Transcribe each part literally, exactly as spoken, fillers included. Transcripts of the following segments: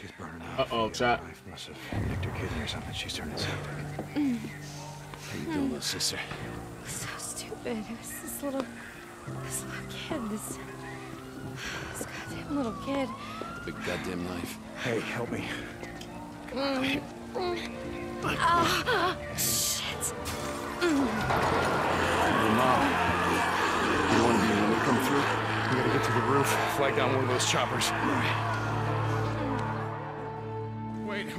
She's burning up. Uh oh, chat. Must have nicked her kidney or something. She's turning septic. Mm. How you doing, little sister? So stupid. It was this little, this little kid. This, this goddamn little kid. Big goddamn knife. Hey, help me. Mm. Mm. Ah, shit. Mm. We gotta get to the roof, flag down one of those choppers. Wait,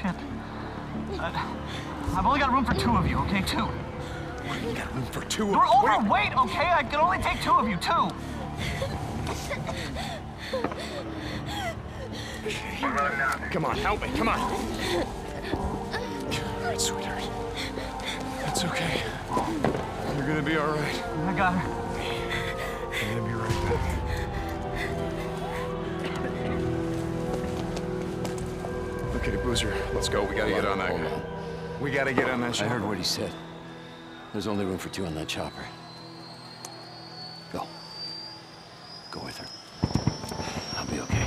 Shit. Uh, I've only got room for two of you, okay? Two. You got room for two of you? You're overweight, okay? I can only take two of you, two. Come on, help me, come on. All right, sweetheart. It's okay. You're gonna be all right. I got her. I'm gonna be right back. Okay, Boozer, let's go. We gotta get on that guy. We gotta get on that chopper. I heard what he said. There's only room for two on that chopper. Go. Go with her. I'll be okay.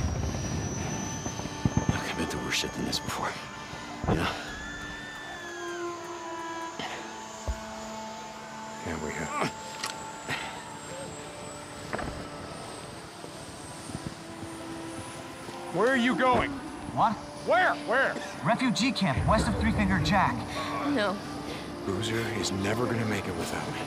I've been through worse shit than this before, you know? Yeah, we have. Where are you going? What? Where? Where? Refugee camp, west of Three Finger Jack. No. Boozer is never gonna make it without me.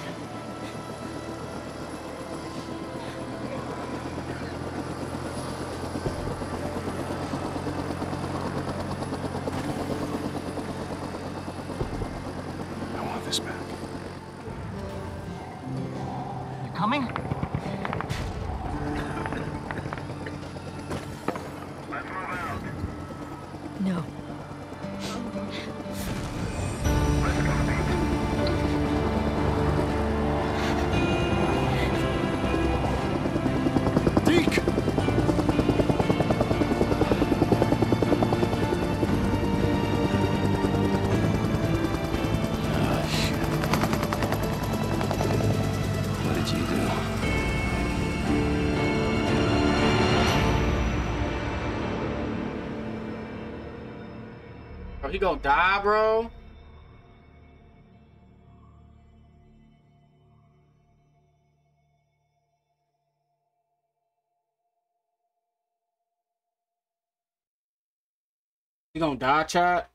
He gonna die, bro? He gonna die, chat?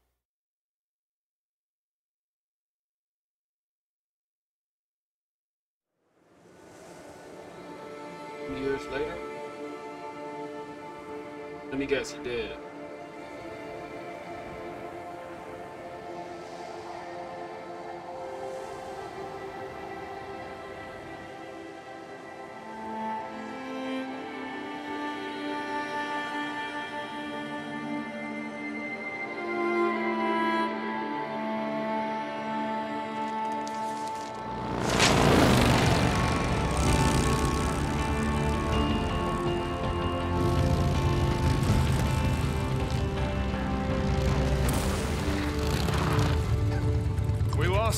Years later? Let me guess, he did.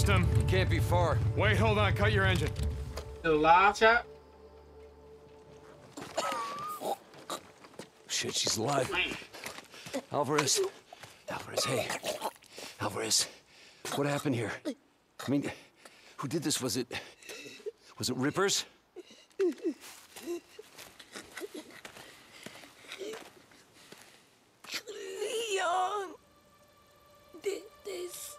Him. He can't be far. Wait, hold on. Cut your engine. Still alive, chat? Shit, she's alive. Alvarez. Alvarez, hey. Alvarez, what happened here? I mean, who did this? Was it... Was it Rippers? Leon did this.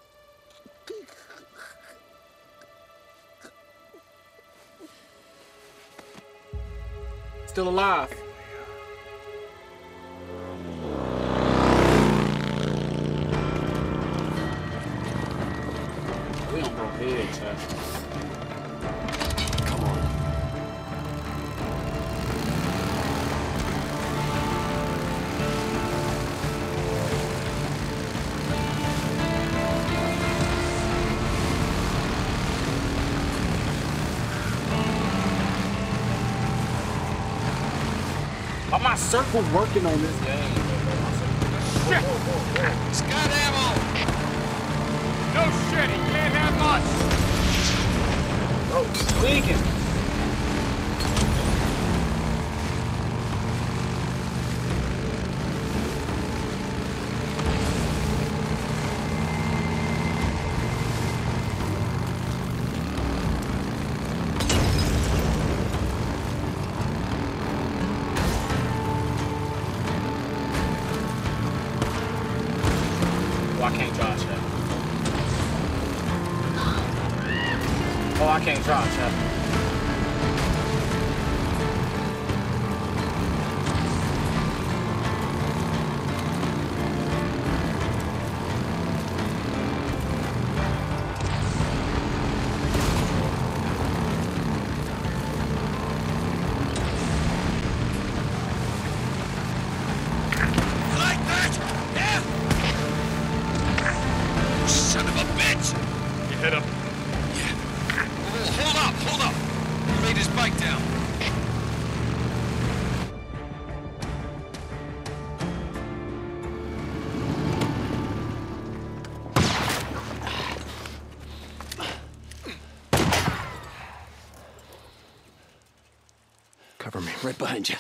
Still alive. We don't go big, huh? Come on. I'm my circle working on this game. Shit! He's got ammo! No shit, he can't have much! Bro, Deacon! Right behind you.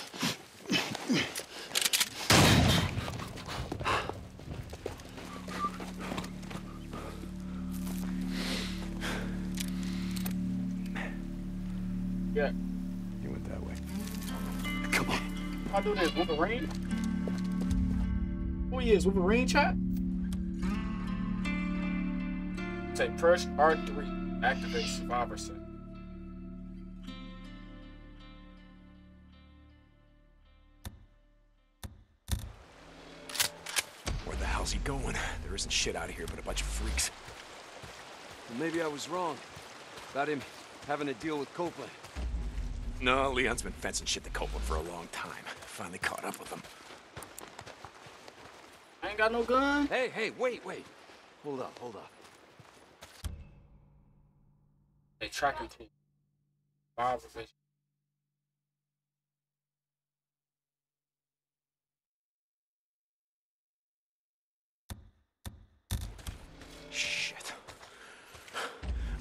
Yeah. You went that way. Come on. I'll do this. Wolverine? Oh, yeah, is Wolverine chat? Say, press R three. Activate survivor set. There isn't shit out of here but a bunch of freaks. Well, maybe I was wrong about him having to deal with Copeland. No, Leon's been fencing shit to Copeland for a long time. Finally caught up with him. I ain't got no gun. Hey, hey, wait, wait. Hold up, hold up. They track him to Bob Revision.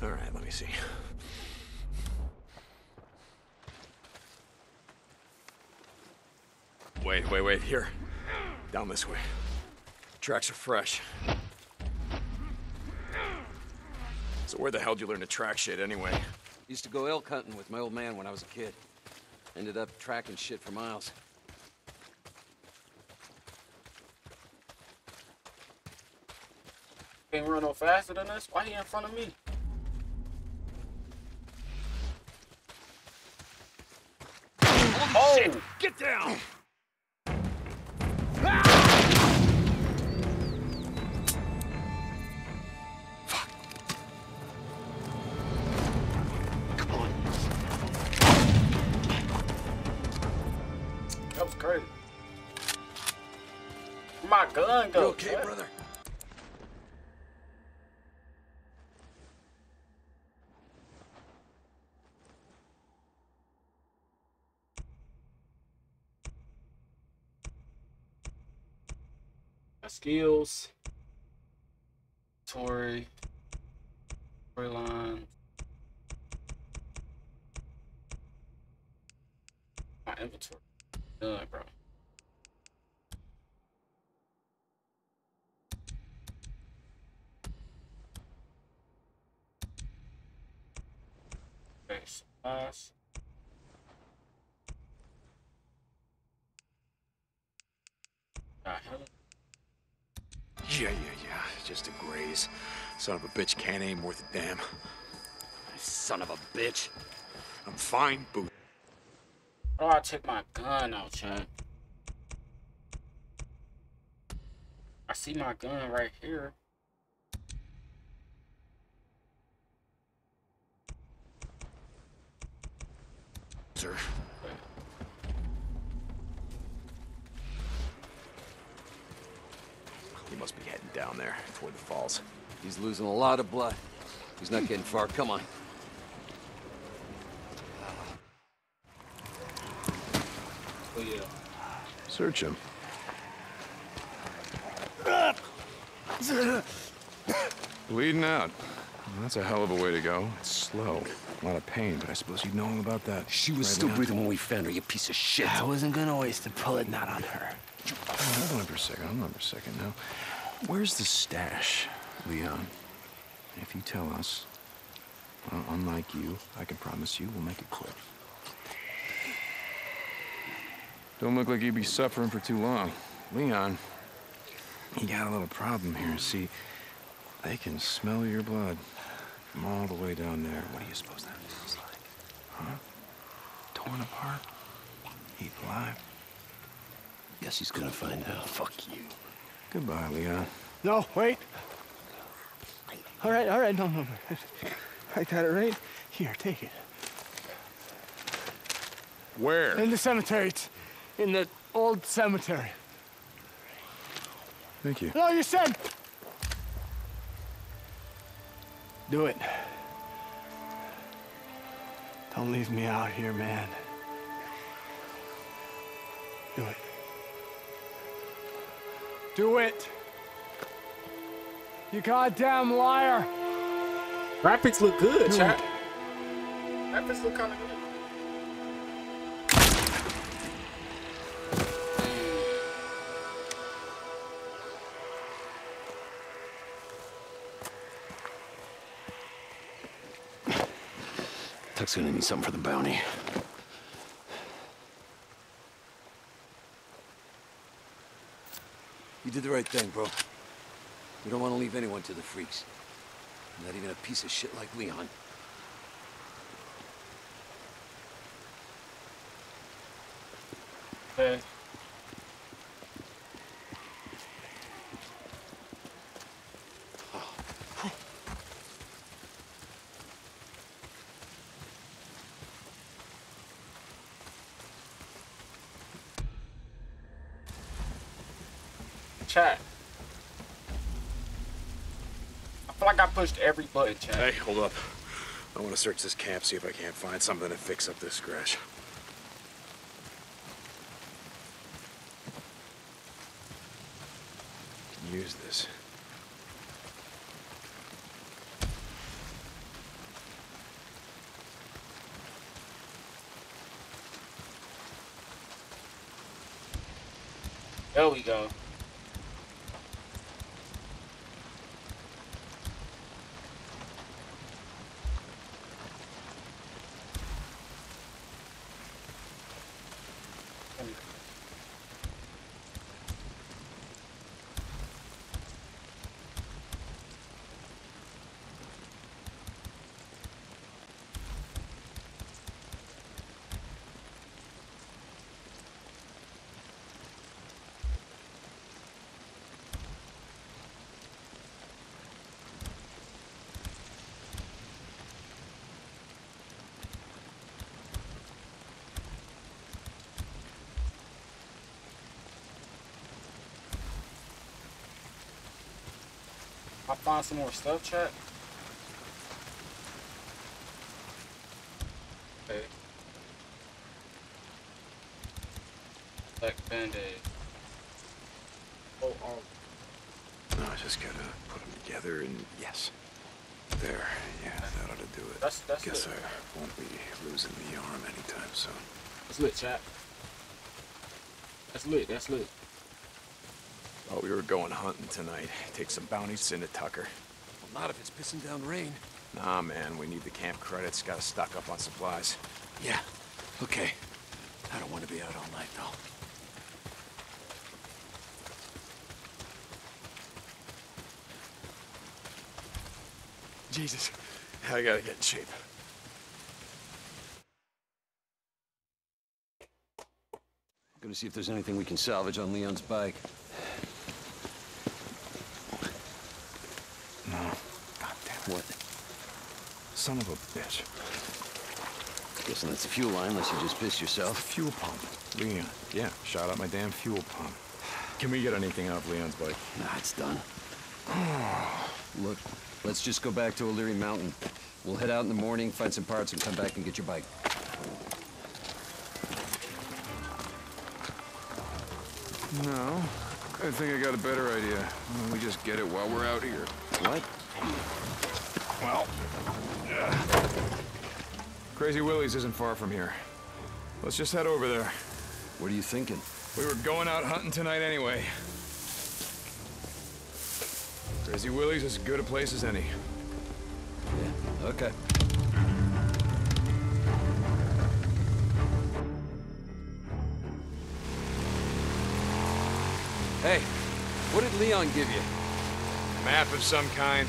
All right, let me see. Wait, wait, wait, here. Down this way. Tracks are fresh. So where the hell did you learn to track shit anyway? Used to go elk hunting with my old man when I was a kid. Ended up tracking shit for miles. Can't run no faster than this? Why he in front of me? Oh! Shit. Get down! Fuck. Come on. That was crazy. My gun goes. You okay, what? Brother? Skills, Tory, Storyline, my inventory. Done, bro. Okay, supplies. Got him. Yeah, yeah, yeah. Just a graze. Son of a bitch can't aim worth a damn. Son of a bitch. I'm fine, Boozer. Oh, I took my gun out, Chad. I see my gun right here. Sir. He must be heading down there, toward the falls. He's losing a lot of blood. He's not getting far. Come on. Oh, yeah. Search him. Bleeding out. Well, that's a hell of a way to go. It's slow. A lot of pain, but I suppose you'd know all about that. She was right still now. breathing when we found her, you piece of shit. I wasn't gonna waste the bullet, not on her. Hold on for a second, hold on for a second now. Where's the stash, Leon? If you tell us, well, unlike you, I can promise you we'll make it quick. Don't look like you'd be suffering for too long. Leon, you got a little problem here. See, they can smell your blood from all the way down there. What do you suppose that feels like? Huh? Torn apart? He's alive? Guess he's gonna find out. Fuck you. Goodbye, Leon. No, wait. All right, all right, no, no, no. I got it right. Here, take it. Where? In the cemetery. It's in the old cemetery. Thank you. No, you said... Do it. Don't leave me out here, man. Do it. Do it! You goddamn liar! Graphics look good, chat. Graphics look kinda good. Tuck's gonna need something for the bounty. You did the right thing, bro. We don't want to leave anyone to the freaks. Not even a piece of shit like Leon. Hey. Oh. Chat. I pushed every button, Chad. Hey, hold up. I want to search this camp, see if I can't find something to fix up this scratch. I can use this. There we go. I found some more stuff, chat. Okay. Black Band-Aid. Oh, oh. No, I just gotta put them together and... Yes. There, yeah, that ought to do it. That's, that's Guess it. I won't be losing the arm anytime soon. That's lit, chat. That's lit, that's lit. Oh, we were going hunting tonight. Take some bounties, send to Tucker. Well, not if it's pissing down rain. Nah, man, we need the camp credits. Gotta stock up on supplies. Yeah, okay. I don't want to be out all night, though. Jesus, I gotta get in shape. I'm gonna see if there's anything we can salvage on Leon's bike. What? Son of a bitch. Guessing that's a fuel line unless you just pissed yourself. Fuel pump. Leon. Yeah, shot out my damn fuel pump. Can we get anything off Leon's bike? Nah, it's done. Look, let's just go back to O'Leary Mountain. We'll head out in the morning, find some parts, and come back and get your bike. No. I think I got a better idea. We just get it while we're out here. What? Well... Uh, Crazy Willie's isn't far from here. Let's just head over there. What are you thinking? We were going out hunting tonight anyway. Crazy Willie's is as good a place as any. Yeah, okay. Hey, what did Leon give you? A map of some kind.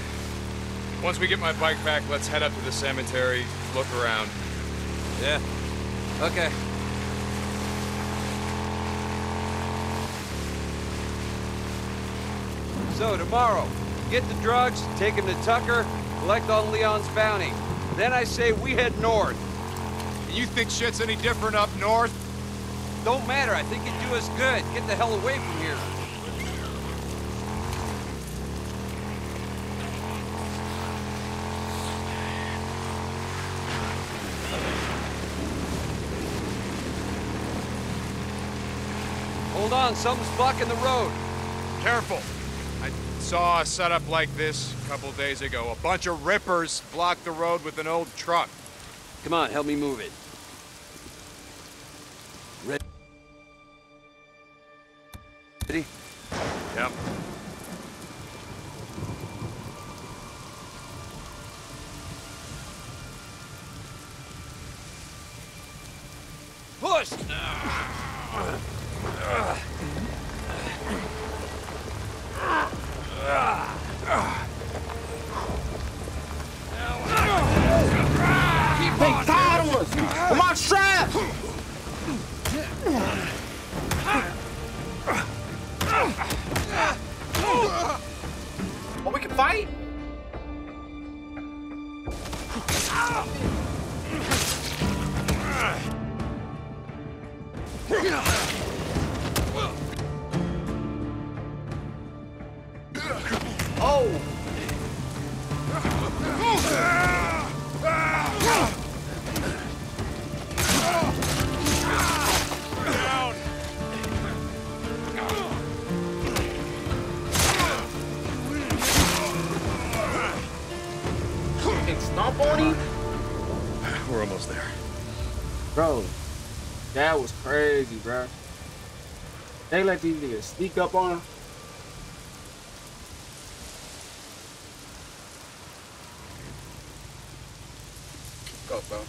Once we get my bike back, let's head up to the cemetery, look around. Yeah. Okay. So, tomorrow, get the drugs, take him to Tucker, collect on Leon's bounty. Then I say we head north. And you think shit's any different up north? Don't matter, I think it'd do us good. Get the hell away from here. Hold on, something's blocking the road. Careful. I saw a setup like this a couple days ago. A bunch of rippers blocked the road with an old truck. Come on, help me move it. Ready? Ready? Yep. Push! Uh. Bro. They let these niggas sneak up on him. Go, bro.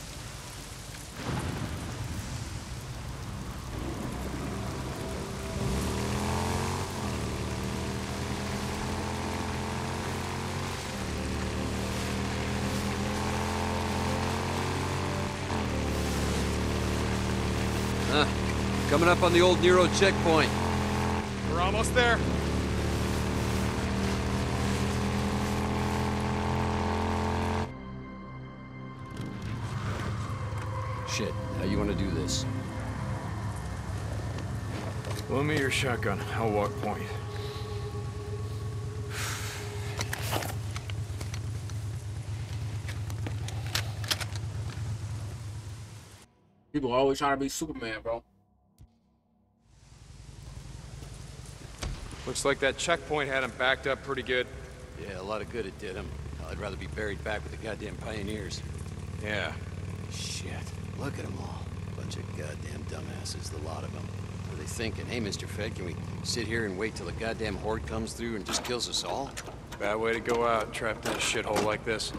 Coming up on the old Nero checkpoint. We're almost there. Shit, how you want to do this? Loan me your shotgun. I'll walk point. People are always trying to be Superman, bro. Looks like that checkpoint had him backed up pretty good. Yeah, a lot of good it did him. I'd rather be buried back with the goddamn pioneers. Yeah. Shit. Look at them all. Bunch of goddamn dumbasses, the lot of them. What are they thinking? Hey, Mister Fed, can we sit here and wait till the goddamn horde comes through and just kills us all? Bad way to go out, trapped in a shithole like this.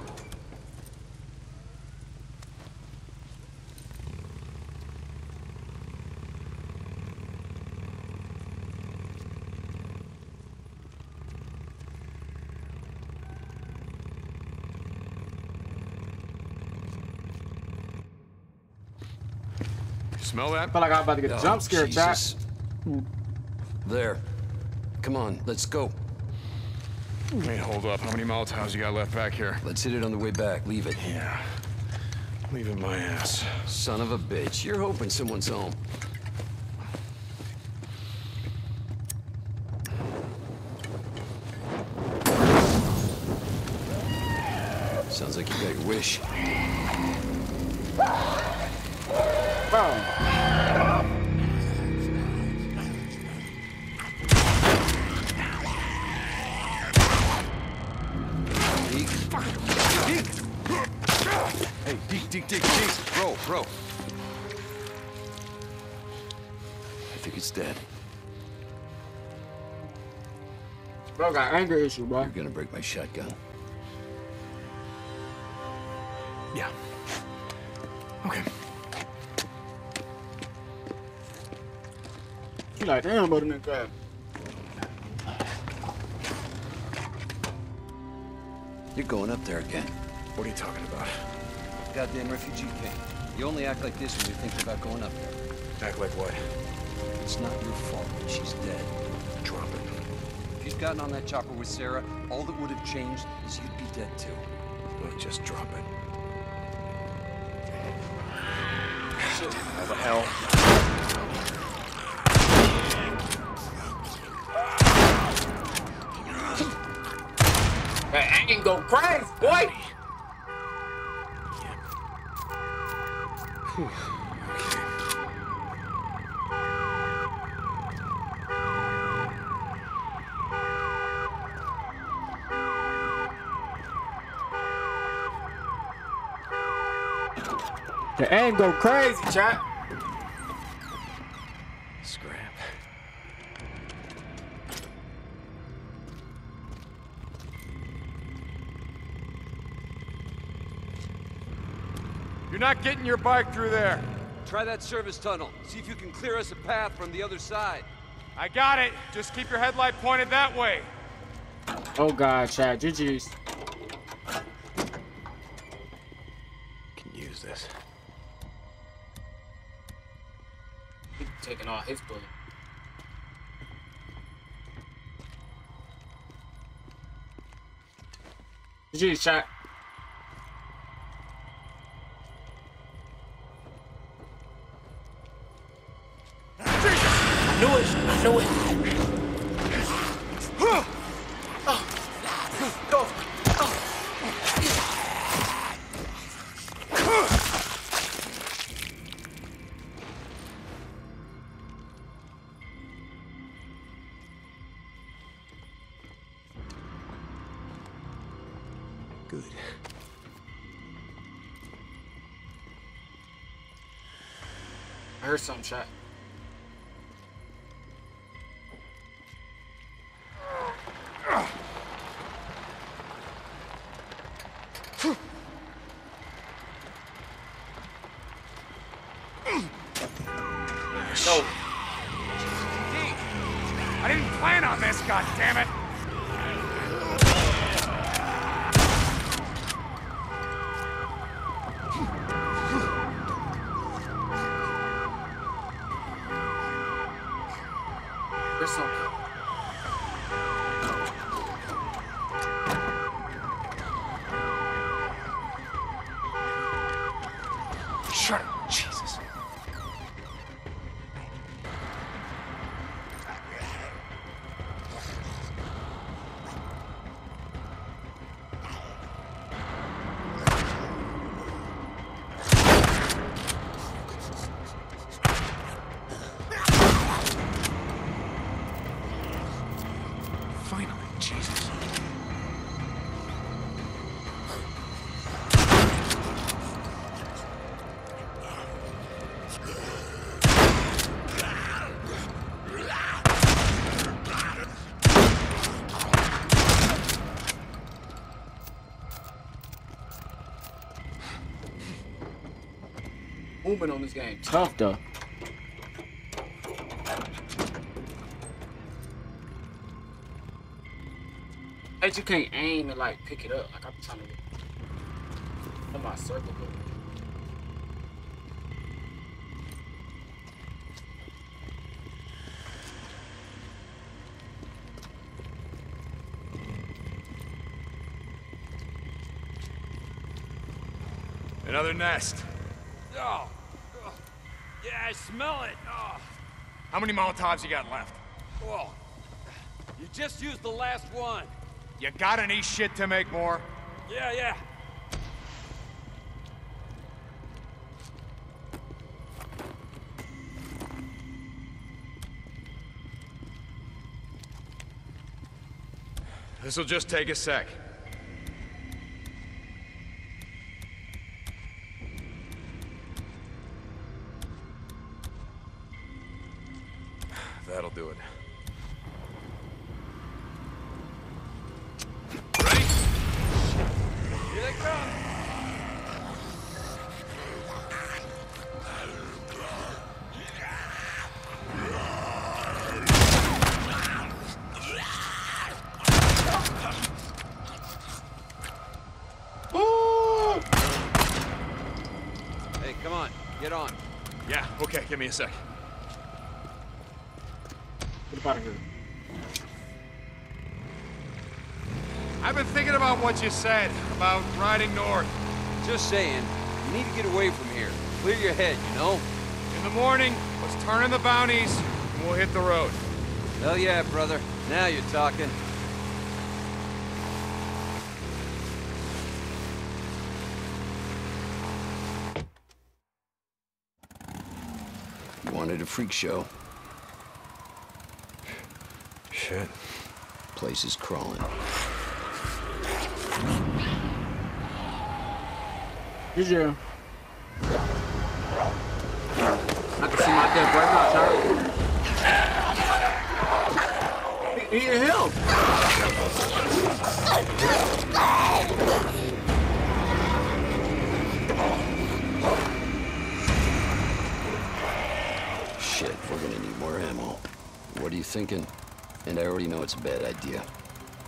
Smell that? I feel like I'm about to get oh, jump scared, Jack. There. Come on, let's go. Wait, hold up. How many Molotovs you got left back here? Let's hit it on the way back. Leave it. Yeah. Leaving my ass. Son of a bitch. You're hoping someone's home. Sounds like you got your wish. Bro. Hey, Deke, Deke, Deke, Deke, bro, bro. I think it's dead. Bro got anger issue, bro. You're gonna break my shotgun. Yeah. Okay. You like damn, brother, man, crap. You're going up there again. What are you talking about? Goddamn refugee camp. You only act like this when you're thinking about going up there. Act like what? It's not your fault that she's dead. Drop it. If you'd gotten on that chopper with Sarah, all that would have changed is you'd be dead too. Well, just drop it. So, how the hell? I ain't go crazy, boy! The ain't go crazy, chat. Scrap. You're not getting your bike through there. Try that service tunnel. See if you can clear us a path from the other side. I got it. Just keep your headlight pointed that way. Oh God, Chad, G G's. Can use this. He's taking all his bullet. G G's, Chad. I knew it! I knew it! Go! Good. I heard some shot. On this game. Tough though. Hey, you can't aim and like pick it up. Like I'm trying to get in my circle. Another nest. Oh. Yeah, I smell it. Oh. How many Molotovs you got left? Whoa. You just used the last one. You got any shit to make more? Yeah, yeah. This'll just take a sec. road. Ready? Here they come. Hey, come on, get on. Yeah, okay, give me a sec. I've been thinking about what you said about riding north. Just saying, you need to get away from here. Clear your head, you know? In the morning, let's turn in the bounties, and we'll hit the road. Hell yeah, brother. Now you're talking. You wanted a freak show. Shit. Place is crawling. Did you? I can see my death right now, Charlie. He need help. Shit, we're gonna need more ammo. What are you thinking? And I already know it's a bad idea.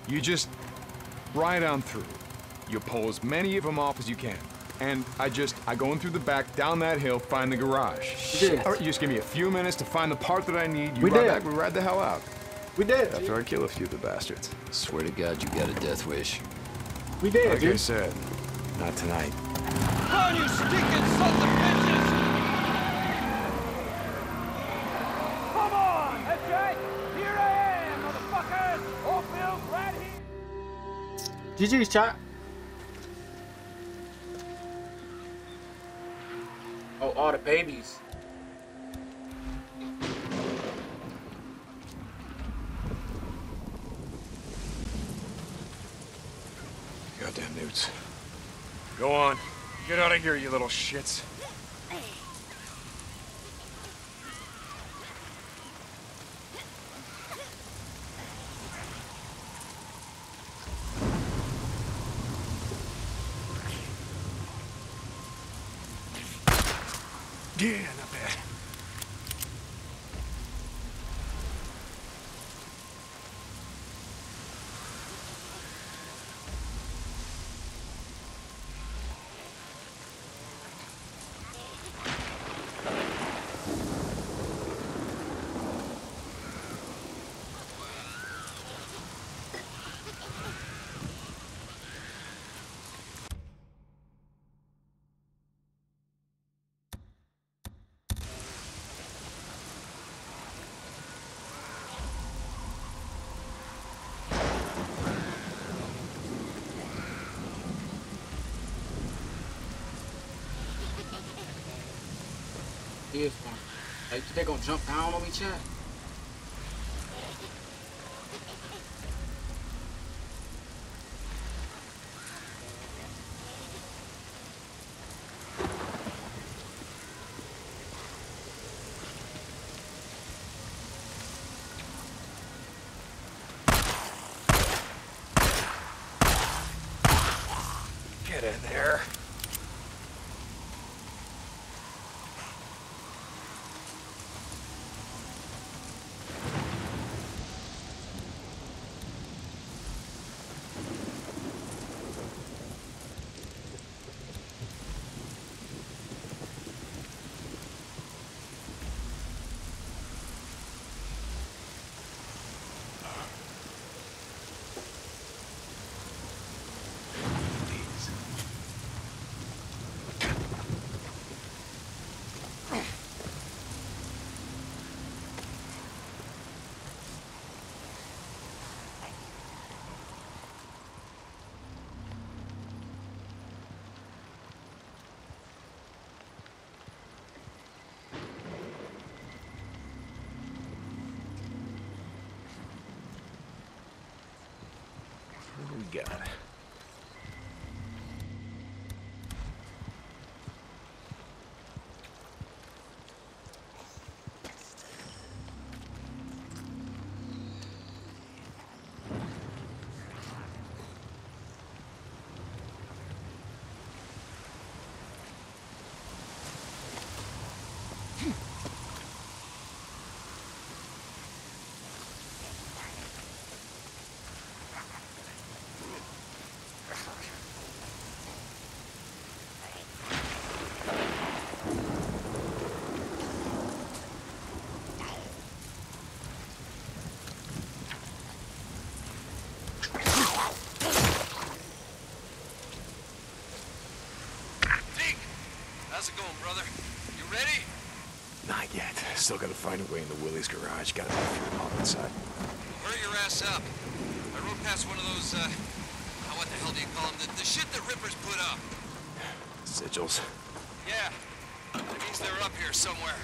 You just ride on through. You pull as many of them off as you can. And I just, I go in through the back, down that hill, find the garage. You did. All right, you just give me a few minutes to find the part that I need. You we ride did. Back, we ride the hell out. We did. After dude. I kill a few of the bastards. Swear to God, you got a death wish. We did, like dude. I said, not tonight. Run, you stinking son of bitches! Come on, H J! Here I am! G G's chat. Oh, all the babies. Goddamn newts. Go on. Get out of here, you little shits. Yeah, not bad. Hey, they gonna jump down on me, chat? Get in there. God. How's it going, brother? You ready? Not yet. Still gotta find a way into Willie's garage. Gotta be through the mall inside. Well, hurry your ass up. I rode past one of those, uh... Oh, what the hell do you call them? The, the shit that Rippers put up. Sigils. Yeah. That means they're up here somewhere.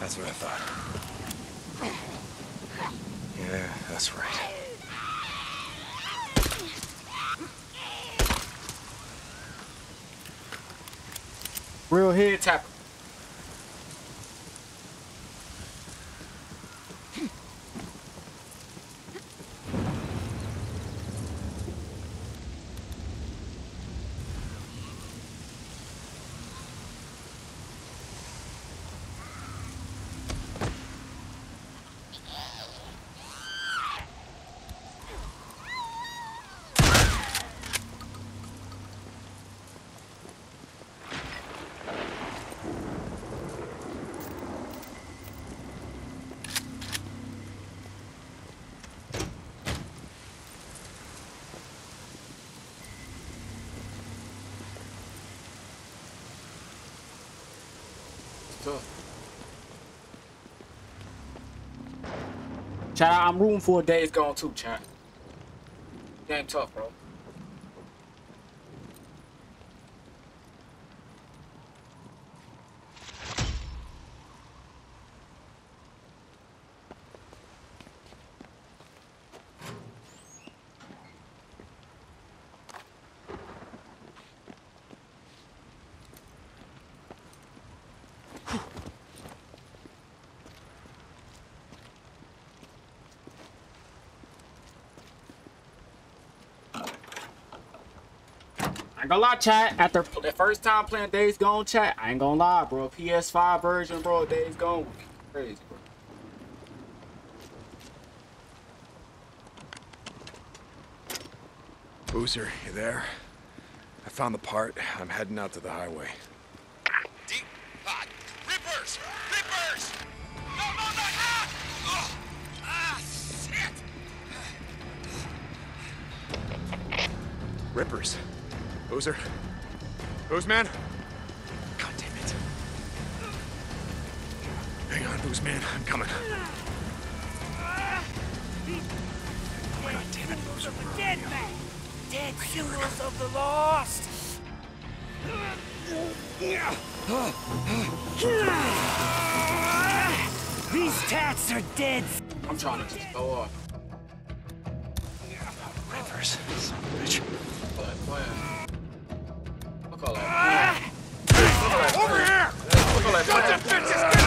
That's what I thought. Yeah, that's right. Real head tapper. Child, I'm rooting for a Days Gone too, child. Game tough, bro. I ain't gonna lie, chat, after the first time playing Days Gone, chat, I ain't gonna lie, bro. P S five version, bro, Days Gone. Crazy, bro. Boozer, you there? I found the part. I'm heading out to the highway. Deep pot. Rippers! Rippers! No, no, no! Ah! Oh. Ah, shit! Rippers. Boozer? Boozman? God damn it. Hang on, Boozman. I'm coming. God damn it, Boozer. Dead man! Dead heroes of the lost! These tats are dead! I'm trying to just go off. Rivers, son of a bitch. But, but... Over here! Sons of bitches, get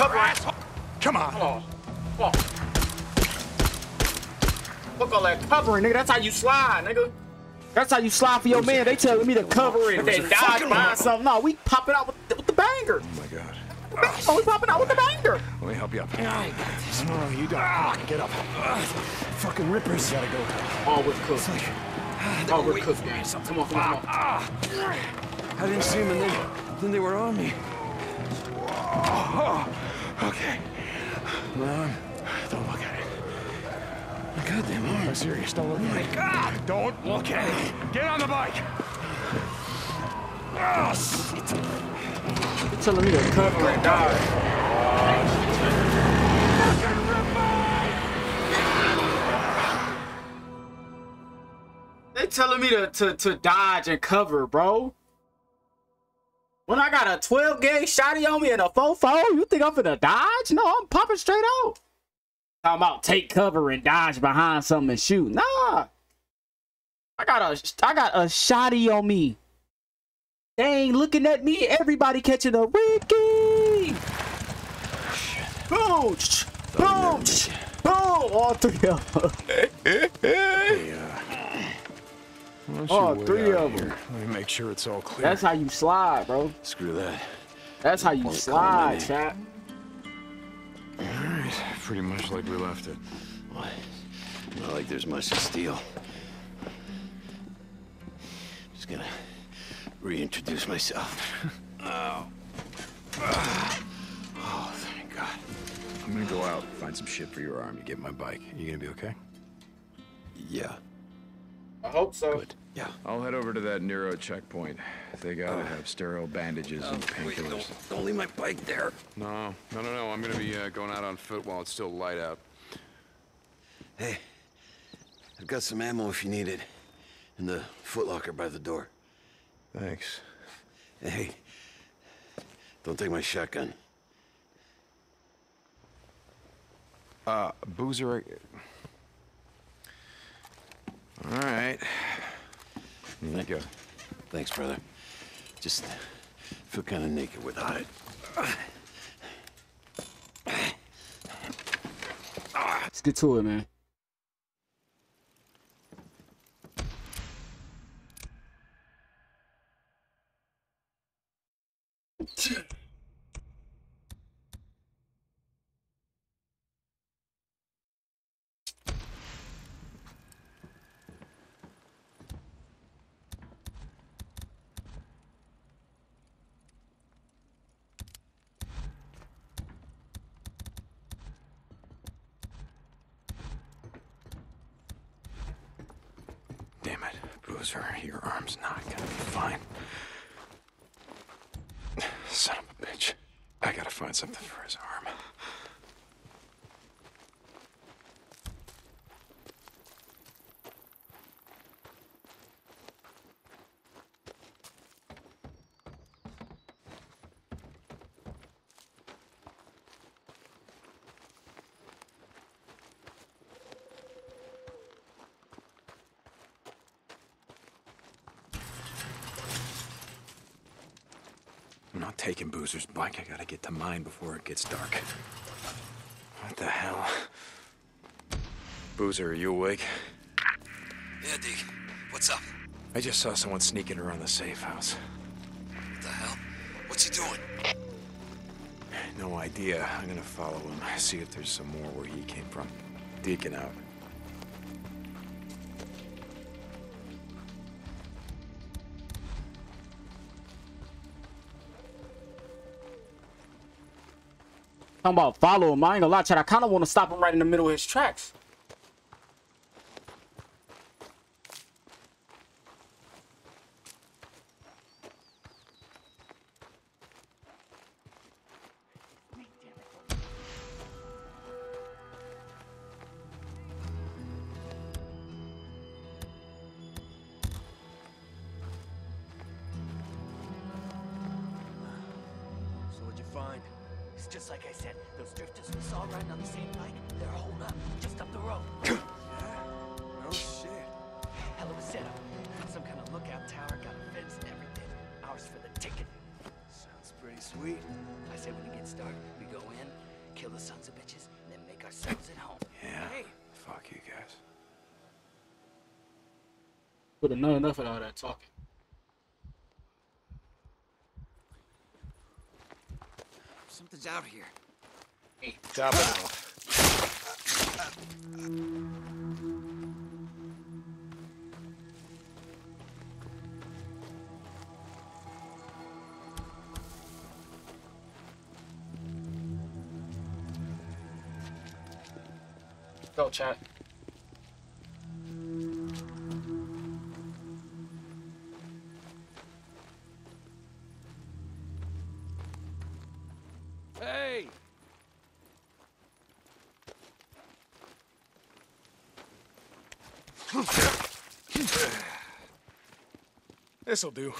over! Come on! Come on. Come on. Fuck all that covering, nigga. That's how you slide, nigga. That's how you slide for your man. They telling me to cover it. They dodge behind something. No, we popping out with the, with the banger. Oh my god. Oh, we popping out with the banger. Let me help you up. Yeah, I got this. No, no, you don't. Get up. Uh, fucking Rippers. You gotta go. All with Cook. Oh, we're cooked, man. Come on, come on. I didn't see them, and then, then they were on me. Whoa. Okay. Leon, don't look at it. God damn it. I'm serious. Don't look at it. Oh my God. Don't look at it. Get on the bike. Oh, shit. It's telling me to cover and die. They telling me to, to, to dodge and cover, bro. When I got a twelve gauge shotty on me and a four four, you think I'm finna dodge? No, I'm popping straight out. Talking about take cover and dodge behind something and shoot. Nah. I got a I got a shotty on me. They ain't looking at me. Everybody catching a Ricky. Boom. Boom. Boom. All three of them. Hey, uh, all three of them. Let me make sure it's all clear. That's how you slide, bro. Screw that. That's how you slide, chat. All right. Pretty much like we left it. What? Not like there's much to steal. Just gonna reintroduce myself. Oh. Oh, thank God. I'm gonna go out and find some shit for your arm to get my bike. Are you gonna be okay? Yeah. I hope so. Good. Yeah. I'll head over to that Nero checkpoint. They gotta uh, have sterile bandages uh, and painkillers. Don't, don't leave my bike there. No, no, no, no. I'm gonna be uh, going out on foot while it's still light out. Hey, I've got some ammo if you need it. In the footlocker by the door. Thanks. Hey, don't take my shotgun. Uh, Boozer. All right. Here you go. Thanks, brother. Just feel kind of naked without it. Let's get to it, man. Damn it, Boozer, your arm's not gonna be fine. Son of a bitch. I gotta find something for his arm. Taking Boozer's bike, I gotta get to mine before it gets dark. What the hell? Boozer, are you awake? Yeah, Deke. What's up? I just saw someone sneaking around the safe house. What the hell? What's he doing? No idea. I'm gonna follow him, see if there's some more where he came from. Deacon out. Talking about follow him. I ain't gonna lie, Chad. I kind of want to stop him right in the middle of his tracks. Would have known enough of all that talking. Something's out here. Hey, stop it. Ah. Go, chat. This'll do.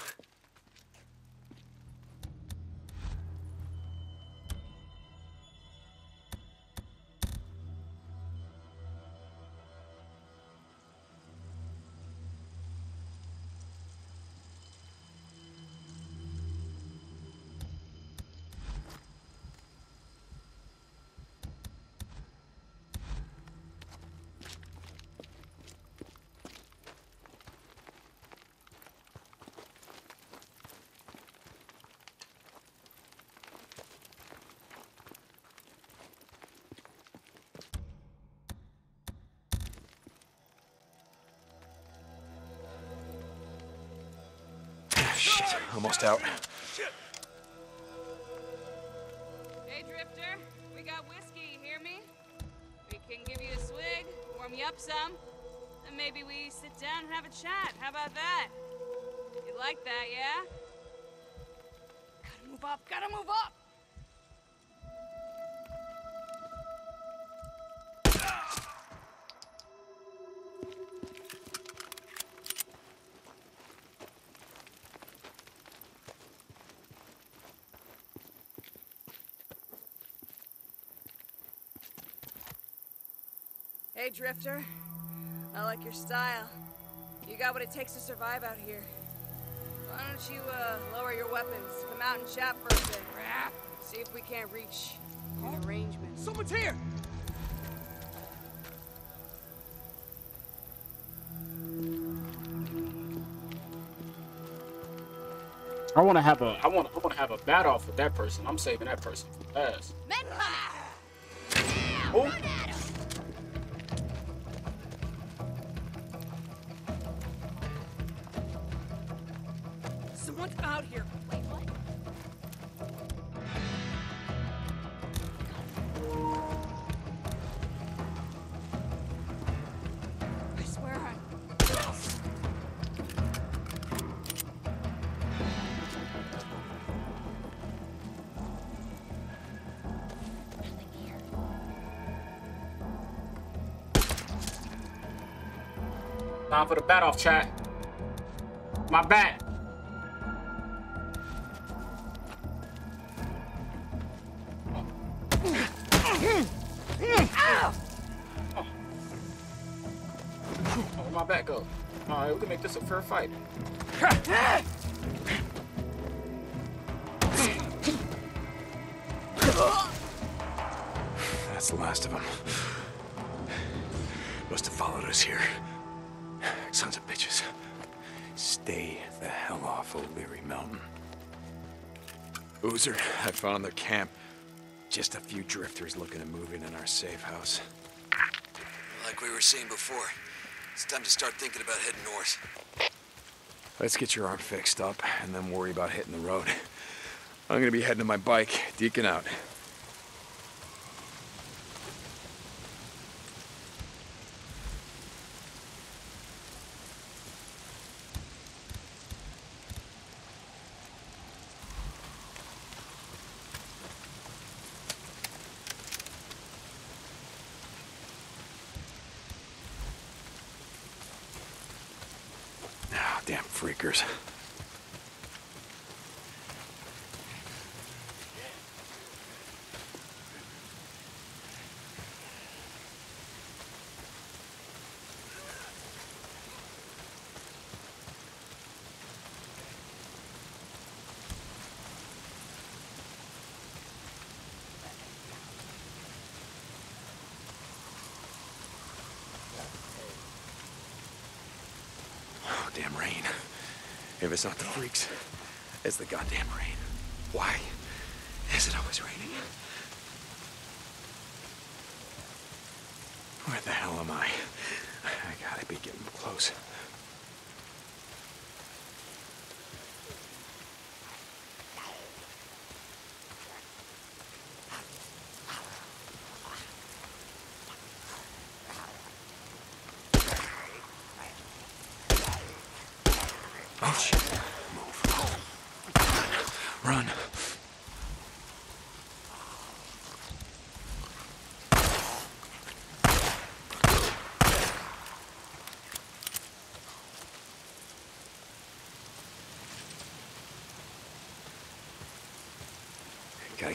Shit, almost out. Hey, Drifter, we got whiskey, you hear me? We can give you a swig, warm you up some, then maybe we sit down and have a chat. How about that? You like that, yeah? Gotta move up, gotta move up! Hey, Drifter. I like your style. You got what it takes to survive out here. Why don't you, uh, lower your weapons, come out and chat for a bit. See if we can't reach an arrangement. Someone's here! I want to have a, I want, I want to have a bat off with that person. I'm saving that person for the past. Men coming! Time for the bat off, chat. My bat. Oh. Oh, where'd my bat go? All right, we can make this a fair fight. That's the last of them. Must have followed us here. Sons of bitches. Stay the hell off O'Leary Mountain. Boozer, I found the camp. Just a few drifters looking to move in on our safe house. Like we were seeing before, it's time to start thinking about heading north. Let's get your arm fixed up and then worry about hitting the road. I'm gonna be heading to my bike. Deacon out. Damn freakers. Damn rain. If it's not the freaks, it's the goddamn rain. Why is it always raining? Where the hell am I? I gotta be getting close.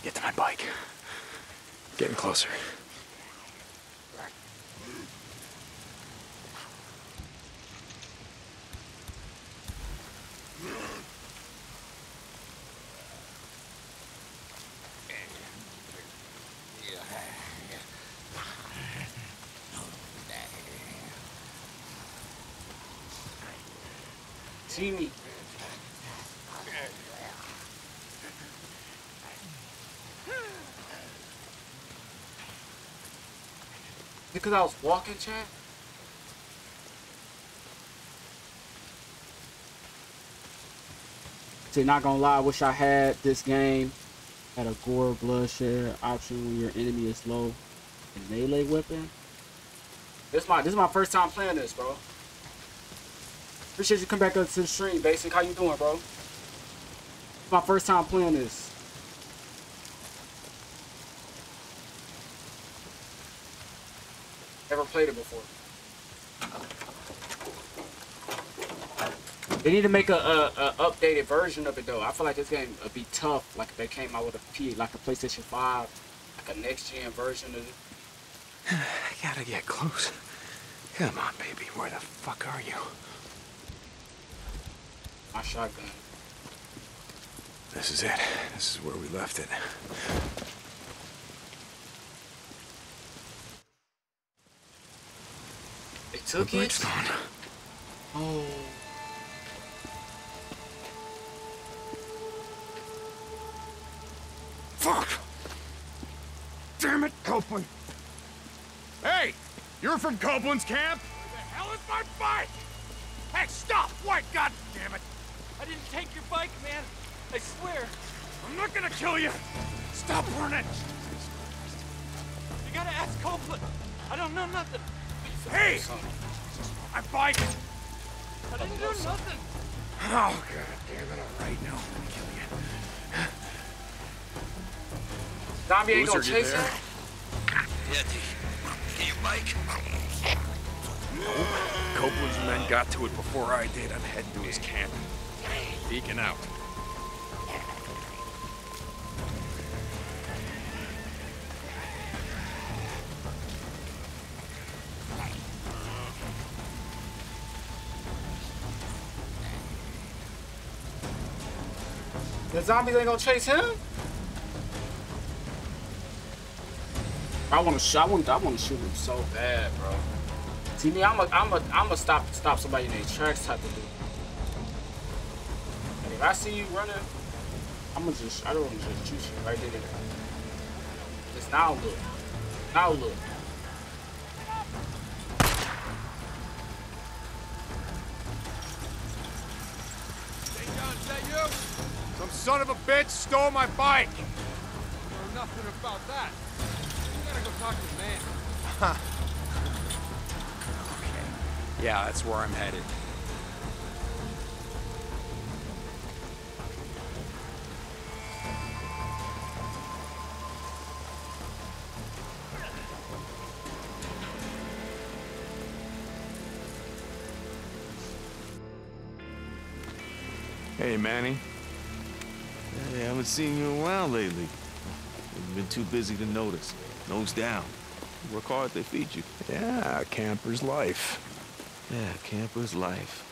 get to my bike. Getting closer. See me. Because I was walking, chat. See, not gonna lie, I wish I had this game. Had a gore bloodshed option when your enemy is low and melee weapon. This my this is my first time playing this, bro. Appreciate you come back up to the stream, Basic. How you doing, bro? It's my first time playing this. Never played it before. They need to make a, a, a updated version of it though. I feel like this game would be tough. Like if they came out with a P, like a PlayStation five, like a next gen version of it. I gotta get close. Come on, baby. Where the fuck are you? My shotgun. This is it. This is where we left it. They took the it? Gone. Oh. Fuck! Damn it, Copeland! Hey! You're from Copeland's camp? Where the hell is my bike? Hey, stop! What? God damn it! I didn't take your bike, man. I swear. I'm not gonna kill you. Stop running. You gotta ask Copeland. I don't know nothing. Hey! My bike. I didn't do nothing. Oh, God damn it. All right, now I'm gonna kill you. Zombie ain't gonna chase him? Yeah, dude. Get your bike. Copeland's men got to it before I did. I'm heading to his camp. Deacon out. The zombies ain't gonna chase him? I wanna shoot. I want I wanna shoot him so bad, bro. See me, I'm a I'm a I'm a stop stop somebody in their tracks type of dude. If I see you running, I'm gonna just, I don't wanna just shoot you right there. Just now look. Now look. Saint John, is that you? Some son of a bitch stole my bike. I know nothing about that. You gotta go talk to the man. Huh. Okay. Yeah, that's where I'm headed. Hey, Manny. Hey, I haven't seen you in a while lately. You've been too busy to notice. Nose down. Work hard, they feed you. Yeah, camper's life. Yeah, camper's life.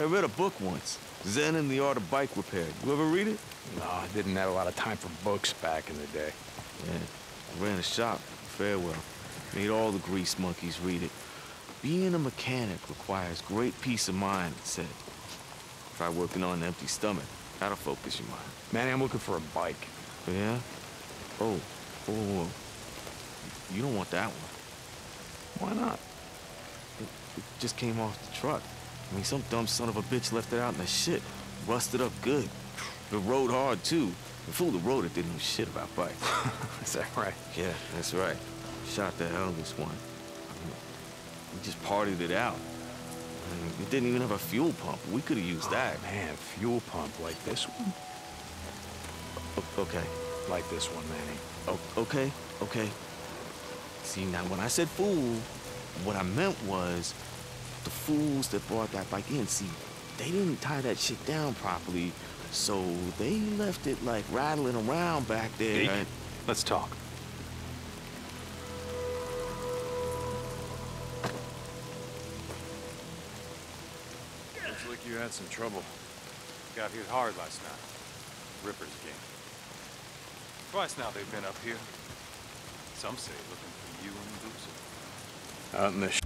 I read a book once, Zen and the Art of Bike Repair. You ever read it? No, I didn't have a lot of time for books back in the day. Yeah, I ran a shop, Farewell. Made all the grease monkeys read it. Being a mechanic requires great peace of mind, it said. Try working on an empty stomach. That'll focus your mind. Manny, I'm looking for a bike. Yeah? Oh. Whoa, whoa, whoa. You don't want that one. Why not? It, it just came off the truck. I mean, some dumb son of a bitch left it out in the shit. Rusted up good. It rode hard, too. The fool that rode it didn't know shit about bikes. Is that right? Yeah, that's right. Shot the hell of this one. We just partied it out. It didn't even have a fuel pump. We could have used oh, that. Man, fuel pump like this one? O okay. Like this one, Manny. O okay, okay. See, now when I said fool, what I meant was the fools that brought that bike in. See, they didn't tie that shit down properly. So they left it like rattling around back there. Deacon, let's talk. Looks like you had some trouble. Got hit hard last night. Ripper's game. Twice now they've been up here. Some say looking for you and Boozer. Out in the sh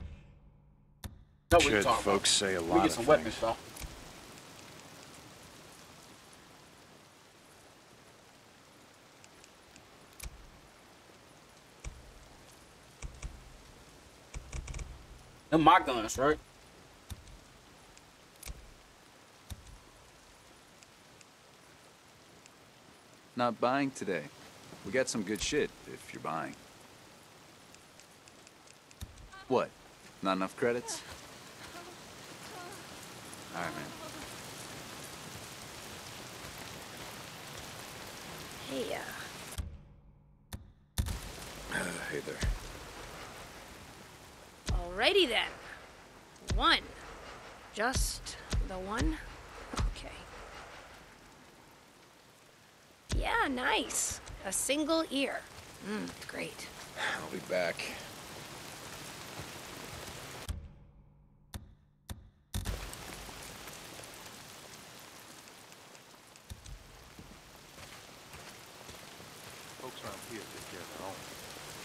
no, should folks about. Say a lot we get some of things. Wetness, my guns, right? Not buying today. We got some good shit, if you're buying. What? Not enough credits? All right, man. Hey, uh... Uh, hey there. Alrighty then. One. Just the one? Okay. Yeah, nice. A single ear. Mmm, great. I'll be back. Folks around here take care of their own.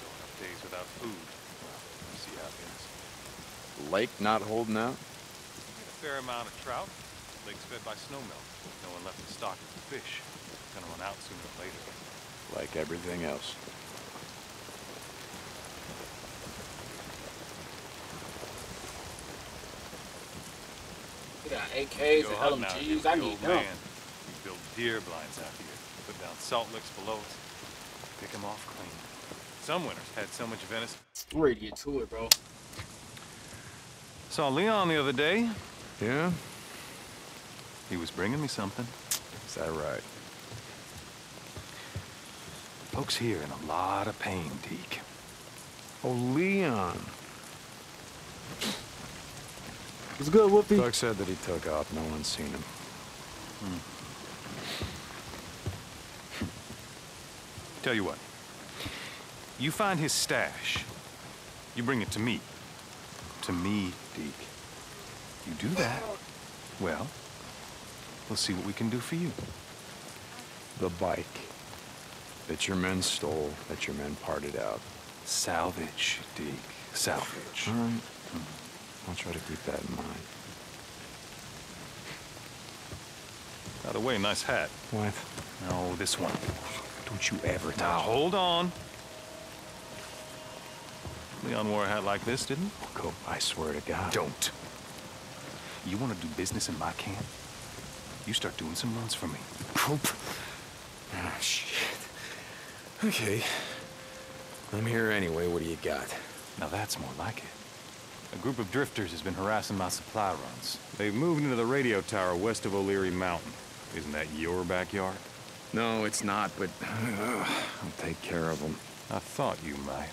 Going up days without food. See how it is. Lake not holding out? A fair amount of trout. Lake's fed by snowmelt. No one left to stock the fish. It's gonna run out sooner or later. Like everything else. We got A Ks and L M Gs. I need them. We build deer blinds out here. Put down salt licks below us. Pick them off clean. Some winters had so much venison. I'm ready to get to it, bro. Saw Leon the other day. Yeah? He was bringing me something. Is that right? Folks here in a lot of pain, Deke. Oh, Leon. It's good, Whoopi. Doug said that he took off. No one's seen him. Hmm. Tell you what. You find his stash. You bring it to me. To me, Deke. You do that. Well, we'll see what we can do for you. The bike that your men stole, that your men parted out. Salvage, Deke. Salvage. All right. I'll try to keep that in mind. By the way, nice hat. What? No, this one. Don't you ever touch. Now, hold on. Leon wore a hat like this, didn't he? Cope, I swear to God. Don't. You want to do business in my camp? You start doing some runs for me. Cope. Oh, shit. Okay. I'm here anyway. What do you got? Now that's more like it. A group of drifters has been harassing my supply runs. They've moved into the radio tower west of O'Leary Mountain. Isn't that your backyard? No, it's not, but uh, I'll take care of them. I thought you might.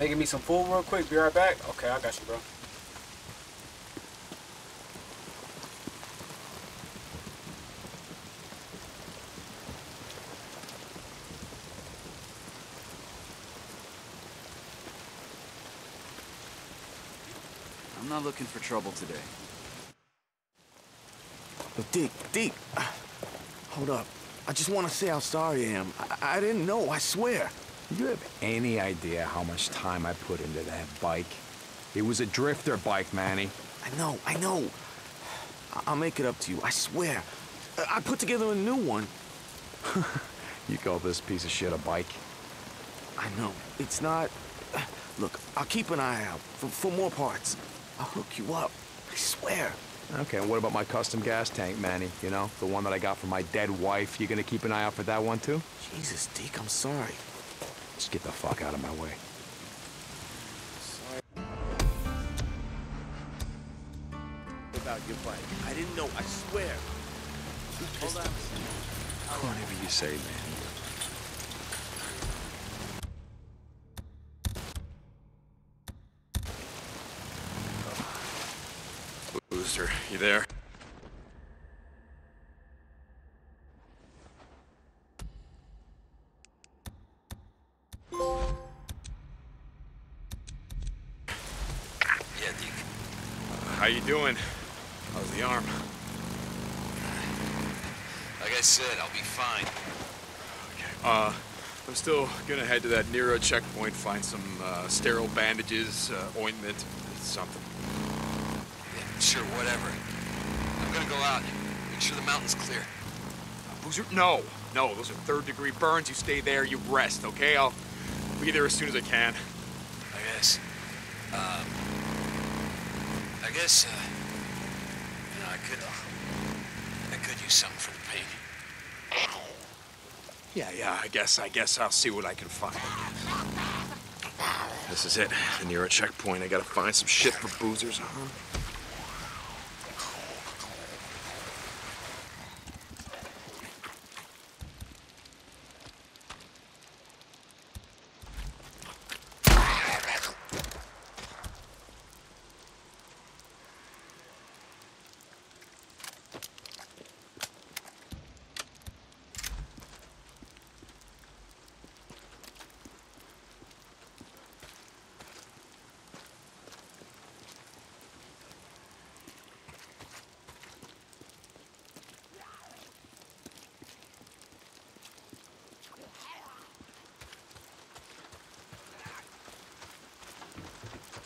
Making me some food real quick, be right back. Okay, I got you, bro. I'm not looking for trouble today. But Deke, Deke, uh, hold up. I just want to say how sorry I am. I, I didn't know, I swear. Do you have any idea how much time I put into that bike? It was a drifter bike, Manny. I know, I know. I'll make it up to you, I swear. I put together a new one. You call this piece of shit a bike? I know. It's not... Look, I'll keep an eye out for, for more parts. I'll hook you up. I swear. Okay, and what about my custom gas tank, Manny? You know, the one that I got for my dead wife. You gonna keep an eye out for that one, too? Jesus, Deke, I'm sorry. Just get the fuck out of my way. About your bike. I didn't know, I swear. Hold on. Whatever you say, man. Boozer, you there? Yeah, Deke. How you doing? How's the arm? Like I said, I'll be fine. Okay. Uh, I'm still gonna head to that Nero checkpoint, find some uh, sterile bandages, uh, ointment, something. Yeah, sure, whatever. I'm gonna go out. Make sure the mountain's clear. Uh, Boozer? No, no, those are third-degree burns. You stay there. You rest, okay? I'll be there as soon as I can. I guess. Uh, I guess. Uh, you know, I could. Uh, I could use something for the pain. Yeah, yeah, I guess, I guess I'll see what I can find. This is it, the Nero checkpoint. I gotta find some shit for Boozer's arm.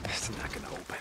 It's not gonna open.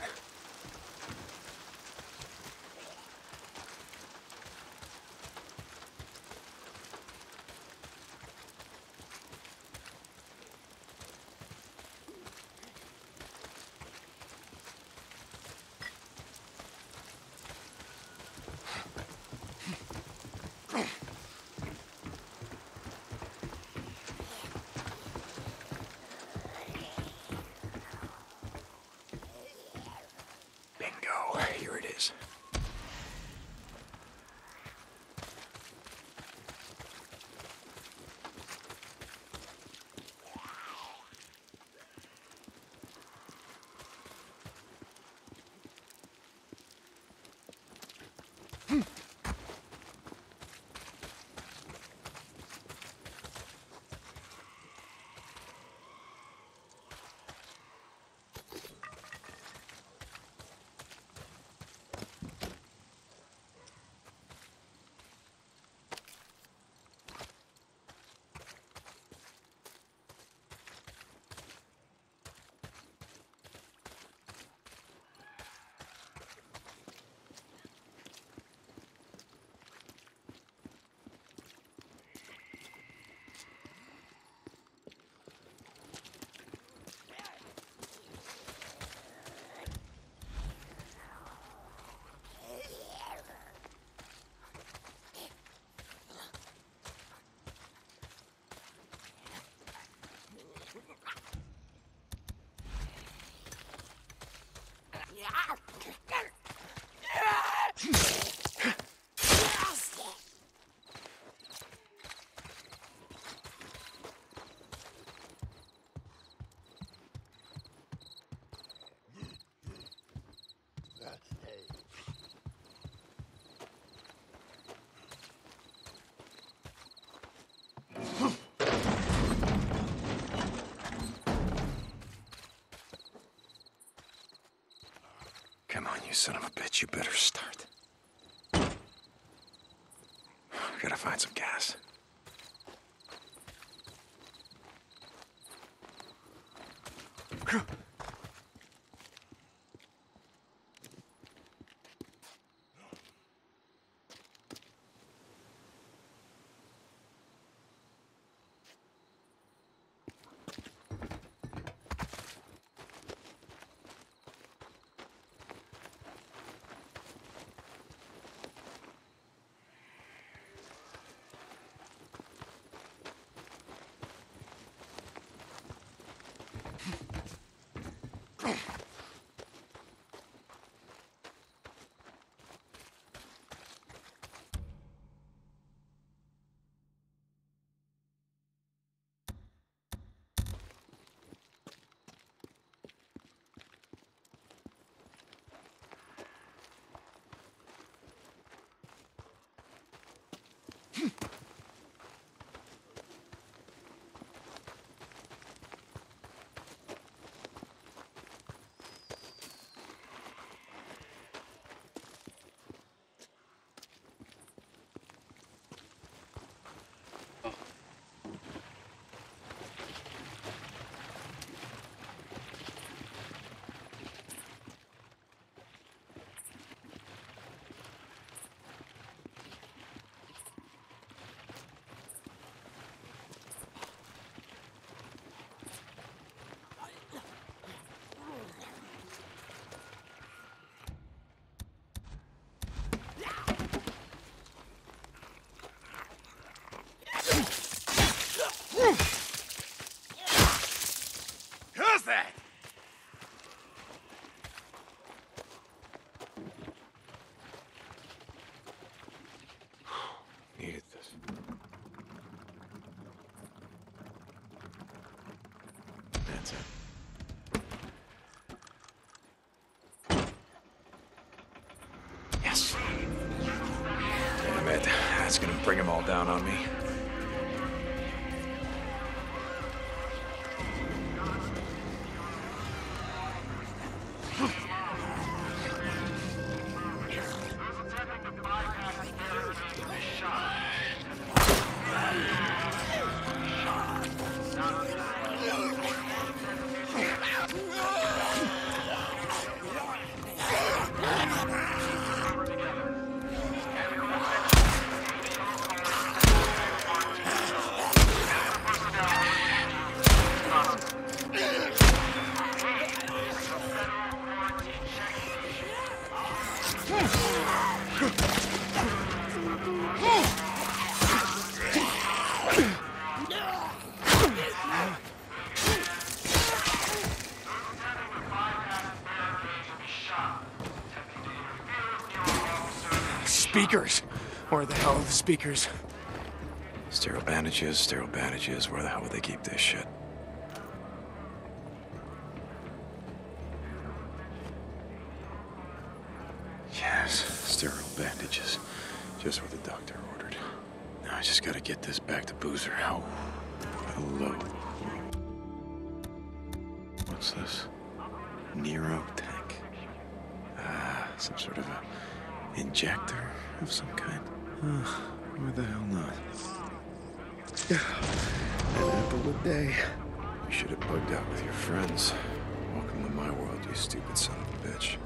Come on, you son of a bitch, you better start. We gotta find some gas. That's gonna bring them all down on me. Speakers! Where the hell are the speakers? Sterile bandages, sterile bandages. Where the hell would they keep this shit? Yes, sterile bandages. Just what the doctor ordered. Now I just gotta get this back to Boozer. Oh, hello. What's this? Nero tank. Ah, some sort of a... injector of some kind? Oh, why the hell not? An apple a day. You should have bugged out with your friends. Welcome to my world, you stupid son of a bitch.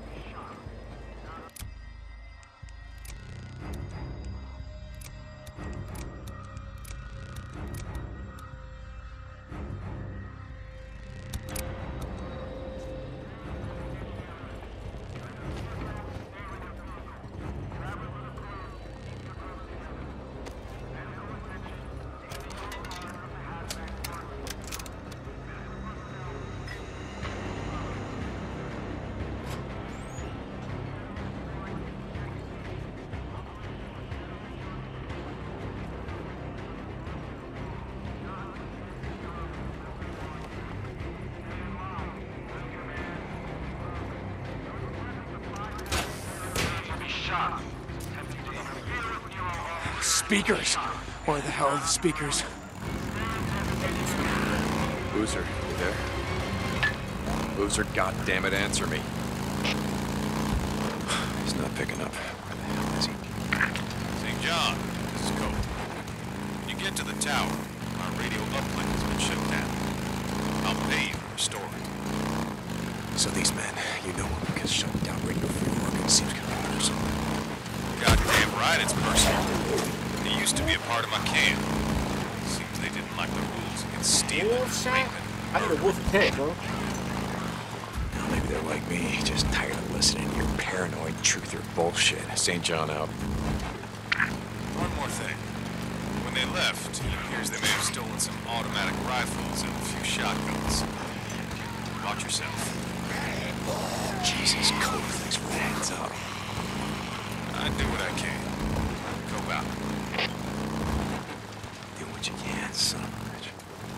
Speakers! Where the hell are the speakers? Boozer, you there? Boozer, goddammit, answer me. He's not picking up. Where the hell is he? Saint John, this is Copeland. When you get to the tower, our radio uplink has been shut down. I'll pay you to restore it. So these men, you know them because shutting down Radio Free Oregon seems kind of personal. Goddamn right, it's personal. They used to be a part of my camp. Seems they didn't like the rules against stealing, raping. I heard a wolf pig, bro. Now maybe they're like me, just tired of listening to your paranoid truth or bullshit. Saint John out. One more thing. When they left, it appears they may have stolen some automatic rifles and a few shotguns. Watch yourself. Jesus, Cody, thanks for the heads up. I do what I can. Go out. You can't, son of a bitch.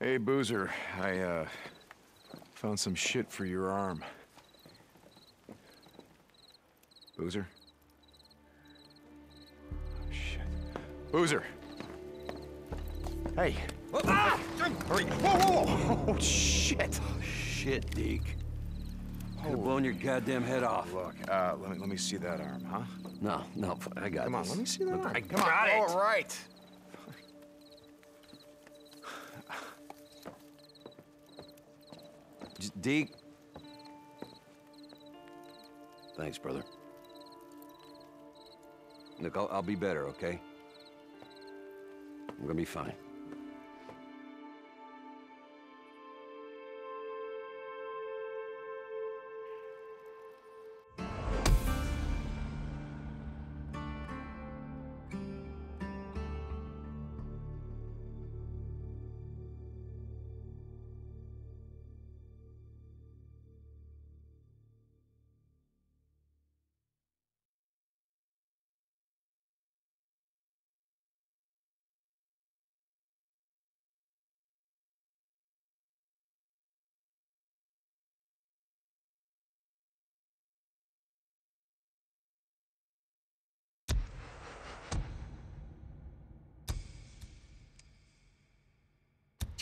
Hey, Boozer, I, uh, found some shit for your arm. Boozer? Oh, shit. Boozer! Hey! Whoa, ah! Hurry! Whoa, whoa, whoa! Oh, shit! Oh, shit, Deke. Could have blown your goddamn head off. Look, uh, let me, let me see that arm, huh? No, no, I got it. Come on, this. Let me see that arm. I got on. It! All right! Deke. Thanks, brother. Look, I'll, I'll be better, okay? I'm gonna be fine.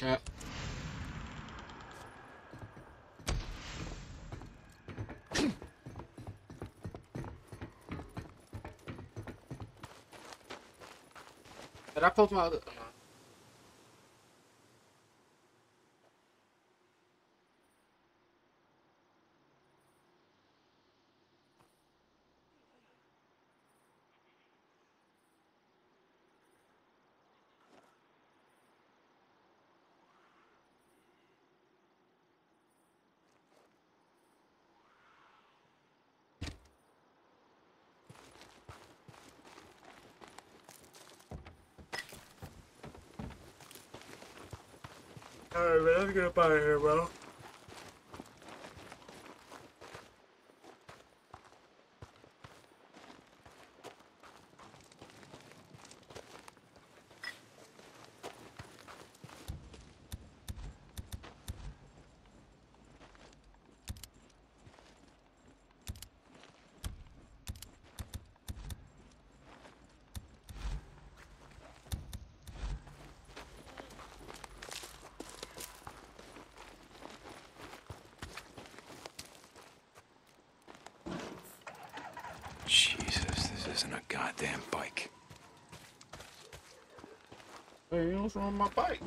Yeah. Did I pull my other... Alright, man, let's get up out of here, bro. Goddamn bike. Hey, what's wrong with my bike?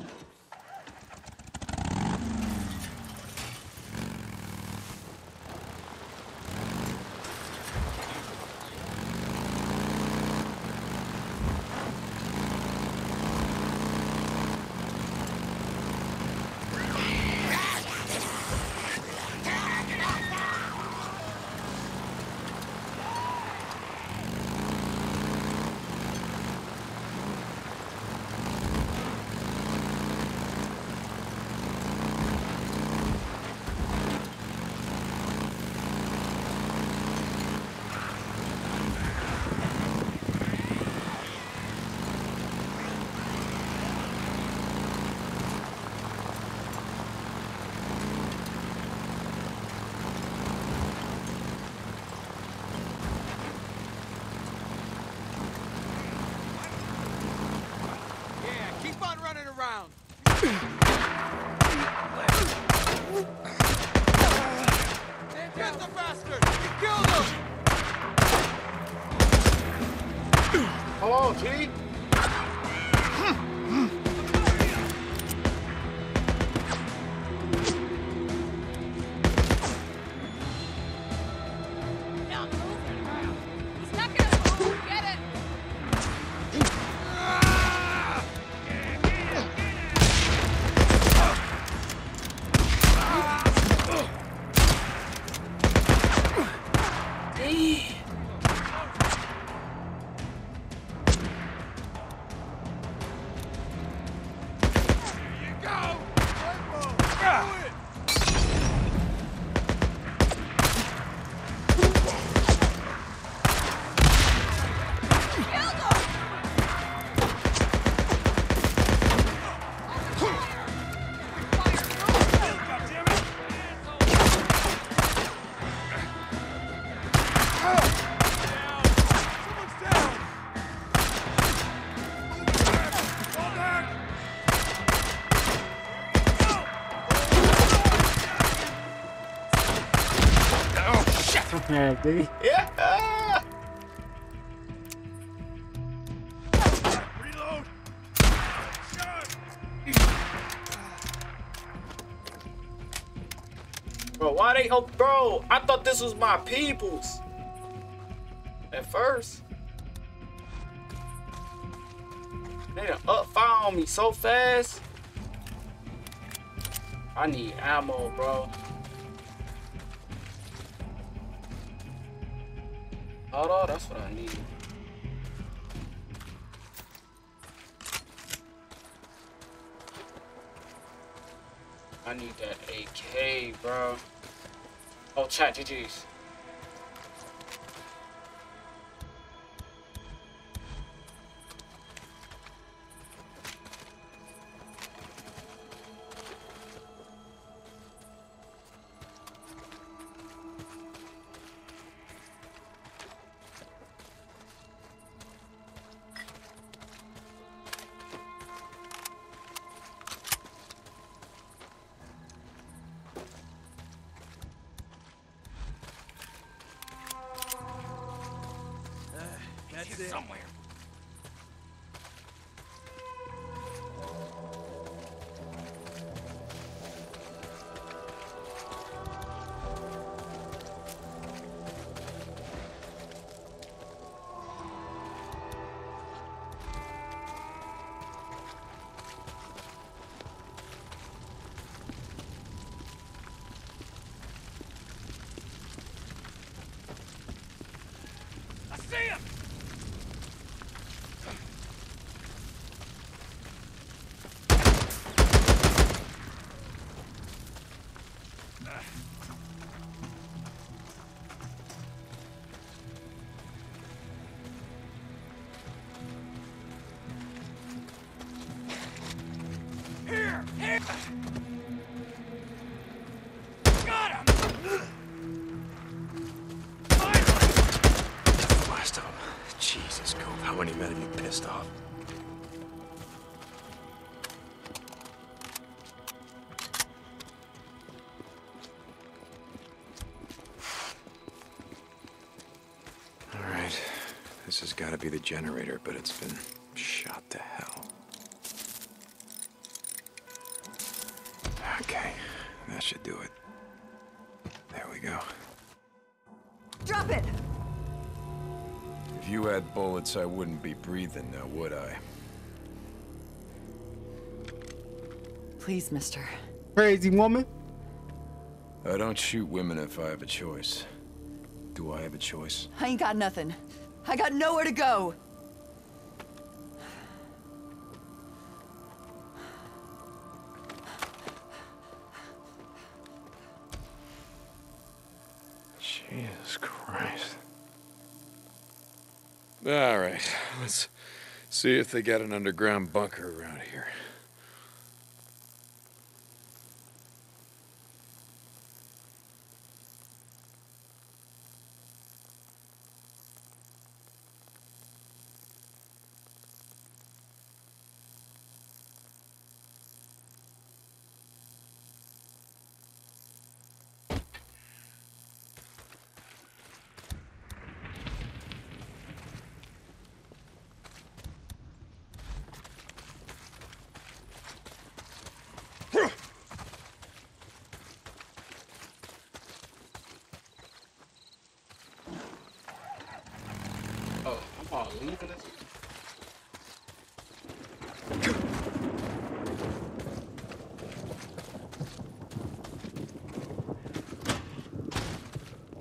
Dude. Yeah! Reload! Shot! Bro, why they help? Bro, I thought this was my people's at first. They done upfire on me so fast. I need ammo, bro. Oh, that's what I need. I need that A K, bro. Oh, chat, G G's. it somewhere. This has got to be the generator, but it's been shot to hell. Okay, that should do it. There we go. Drop it! If you had bullets, I wouldn't be breathing now, would I? Please, mister. Crazy woman? I don't shoot women if I have a choice. Do I have a choice? I ain't got nothing. I got nowhere to go! Jesus Christ. Alright, let's see if they got an underground bunker around here.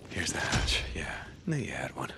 Here's the hatch. Yeah, I knew you had one.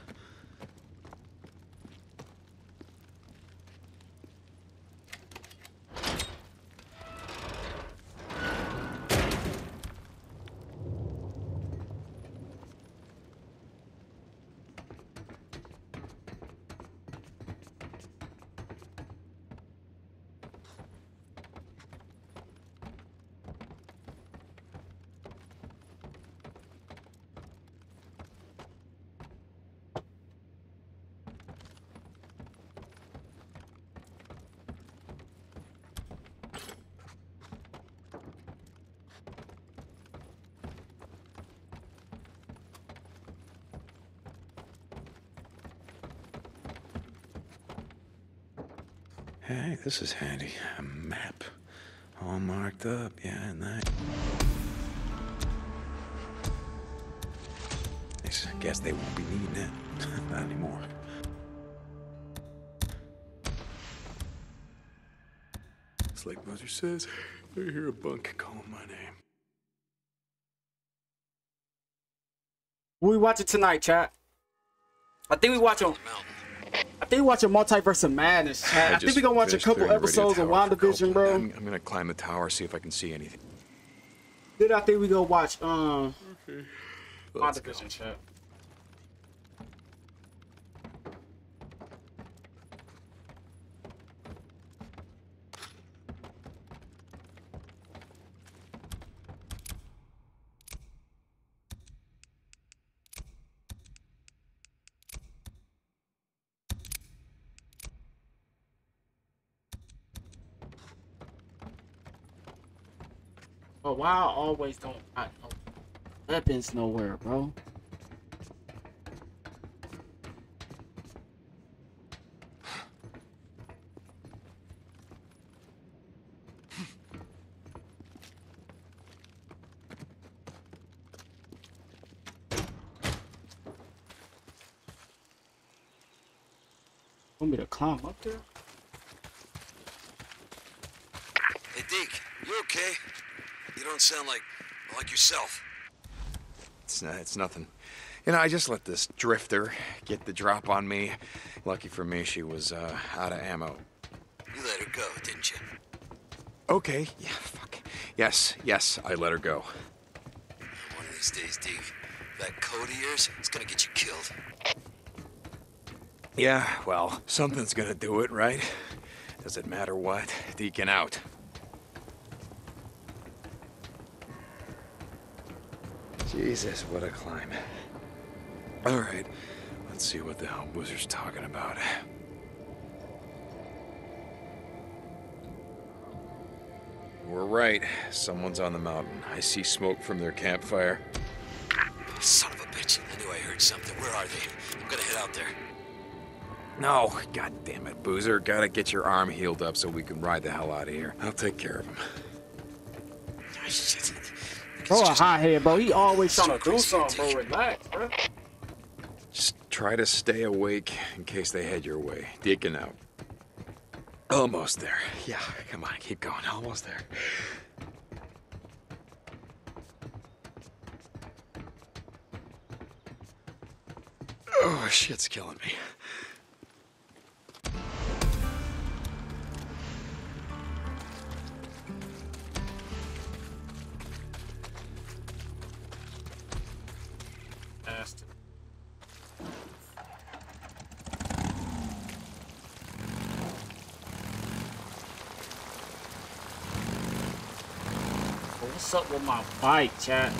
Hey, this is handy. A map. All marked up. Yeah, nice. I guess they won't be needing it. Not anymore. It's like Boozer says, I hear a bunk calling my name. What we watching tonight, chat? I think we watching... I think we watch a Multiverse of Madness, chat. I, I think we're gonna watch a couple episodes of WandaVision, bro. I'm, I'm gonna climb the tower, see if I can see anything. Then I think we gonna watch, um... Okay. WandaVision, chat. But why I always don't find no weapons nowhere, bro? Want me to climb up there? Hey, Deke, you okay? You don't sound like, like yourself. It's, uh, it's nothing. You know, I just let this drifter get the drop on me. Lucky for me, she was uh, out of ammo. You let her go, didn't you? Okay, yeah, fuck. Yes, yes, I let her go. One of these days, Deke, that code of yours, it's gonna get you killed. Yeah, well, something's gonna do it, right? Does it matter what? Deacon out. Jesus, what a climb. All right, let's see what the hell Boozer's talking about. We're right. Someone's on the mountain. I see smoke from their campfire. Son of a bitch. I knew I heard something. Where are they? I'm gonna head out there. No, god damn it, Boozer. Gotta get your arm healed up so we can ride the hell out of here. I'll take care of him. Oh, shit. Bro, a hot head, bro. He always trying to do something, bro. Relax, bro. Just try to stay awake in case they head your way. Deacon out. Almost there. Yeah, come on, keep going. Almost there. Oh, shit's killing me. What's up with my bike, chat?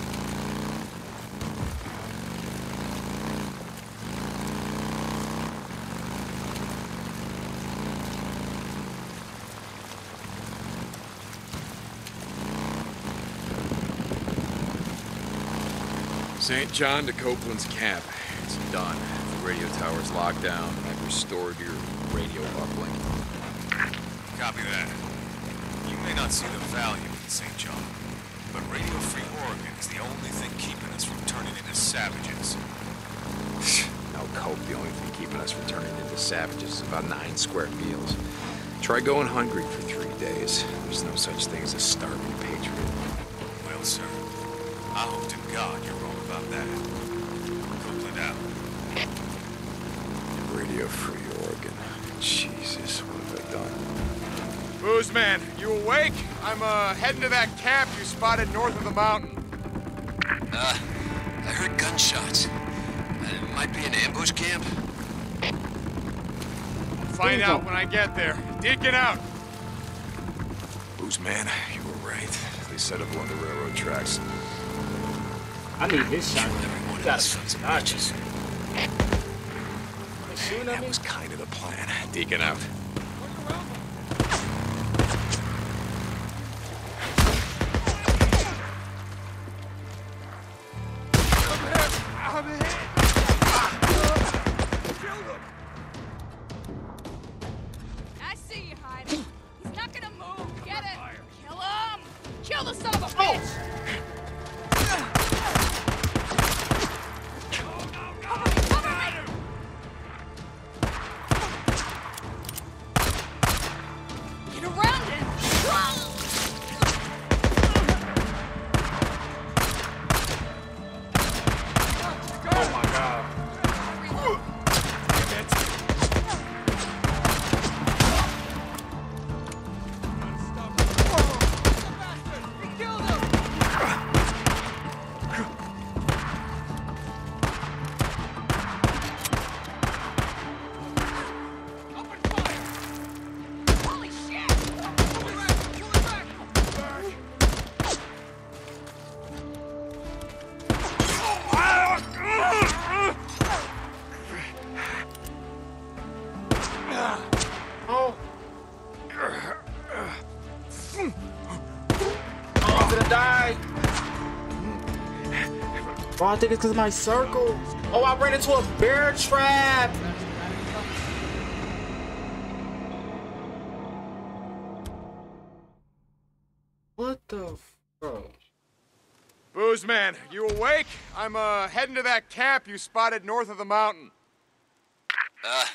Saint John to Copeland's camp. It's done. The radio tower's locked down, and I've restored your radio uplink. Copy that. You may not see the value in Saint John. But Radio Free Oregon is the only thing keeping us from turning into savages. No, Cope, the only thing keeping us from turning into savages is about nine square meals. Try going hungry for three days. There's no such thing as a starving patriot. Well, sir, I hope to God you're wrong about that. Copeland out. Radio Free Oregon. Jesus, what have I done? Booze man, you awake? I'm, uh, heading to that camp you spotted north of the mountain. Uh, I heard gunshots. It might be an ambush camp. I'll find out when I get there. Deacon out! Booze man, you were right. They set up along the railroad tracks. I need this shot. Everyone got sons of notches. That was kind of the plan. Deacon out. I think it's because of my circle. Oh, I ran into a bear trap. What the fuck? Booze man, you awake? I'm uh, heading to that camp you spotted north of the mountain. Uh,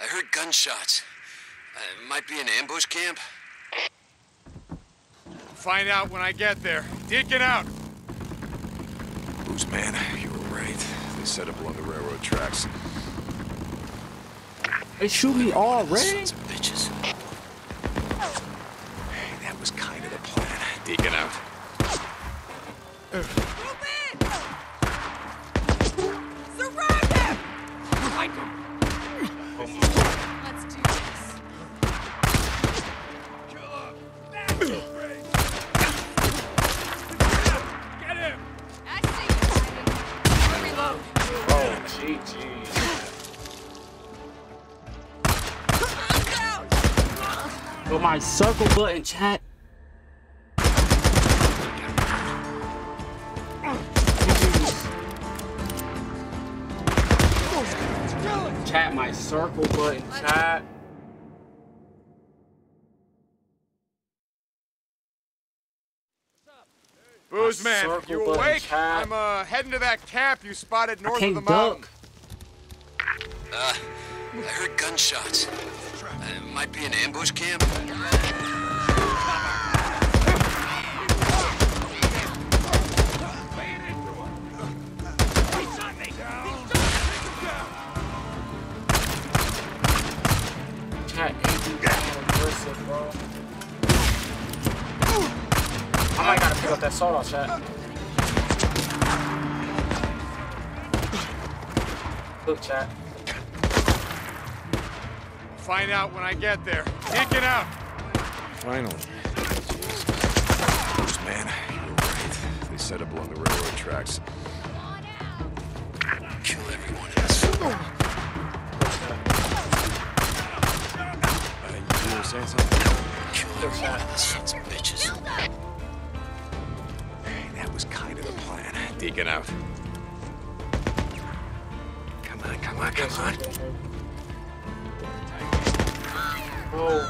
I heard gunshots. Uh, it might be an ambush camp. Find out when I get there. Deacon out! Booze, man, you were right. They set up along the railroad tracks. They shoot me already? Sons of bitches. Hey, that was kind of the plan. Deacon out. Move in! Surround him! Fight him! Oh. Let's do this. Kill him! Back! With my circle button, chat. Chat, my circle button, chat. Booze man, you awake? Chat. I'm uh, heading to that camp you spotted north of the mountain. Uh, I heard gunshots. It might be an ambush camp. I might gotta pick up that sawdust, chat. Look, chat. Find out when I get there. Take it out. Finally. Jesus. Man, you were right. They set up along the railroad tracks. Kill everyone else. Uh, you were saying something? Kill everyone else, sons of bitches. Hey, that was kind of the plan. Deacon out. Come on, come on, come on. Oh.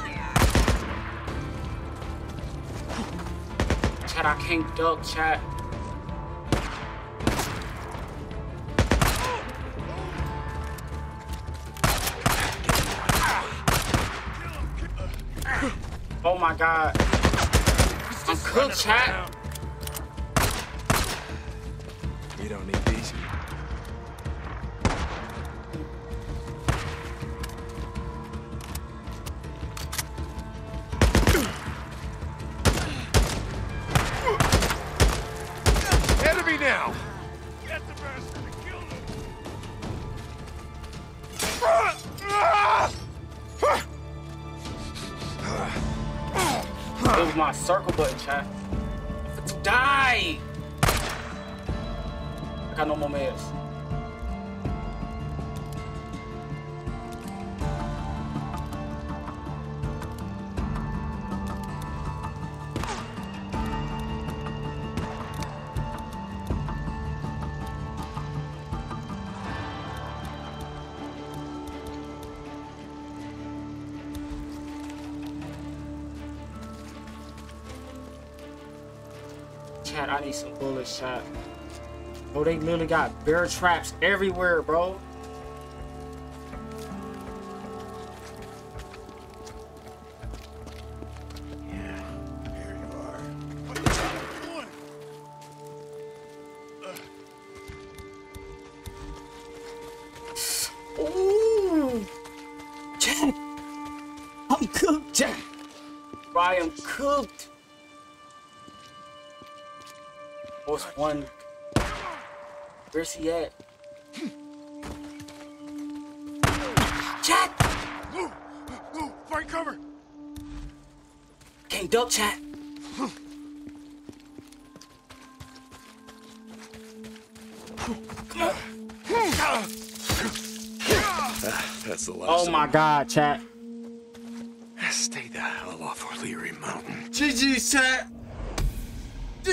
Chat, I can't duck, chat. Oh my god. I'm cooked, chat. You don't need these. Circle button, chat. Die! I got no more meds. Some bullets, chat. Oh, they literally got bear traps everywhere, bro. Yeah, here you are. What the hell are you doing? Ooh, Jack, I'm cooked, Jack. I am cooked. What's one? Where's he at? Chat! Move! Move! Find cover! Can't duck, chat! Come on. That's the last Oh my one. God, chat. Stay the hell off O'Leary Mountain. G G, chat! I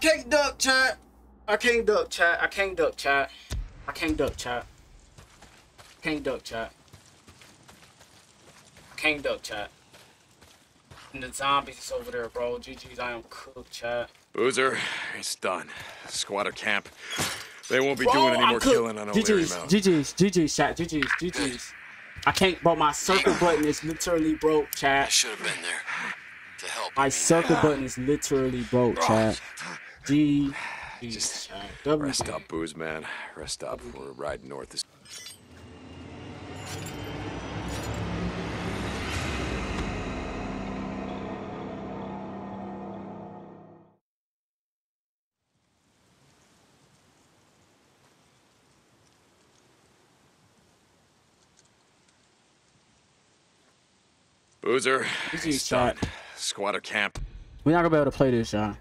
can't duck, chat. I can't duck, chat. I can't duck, chat. I can't duck, chat. I can't duck, chat. I can't duck, chat. And the zombies is over there, bro. G G's, I am cooked, chat. Boozer, it's done. Squatter camp. They won't be bro, doing any I'm more cooked. killing on O'Leary Mountain. G G's, G G's, G G's, chat. G G's, G G's. I can't, but my circle button is literally broke, chat. I should have been there to help. My circle button is literally broke, chat. D. Just rest up, Booze, man. Rest up. We're riding north this. Boozer, shot. Squatter camp. We're not gonna be able to play this, John.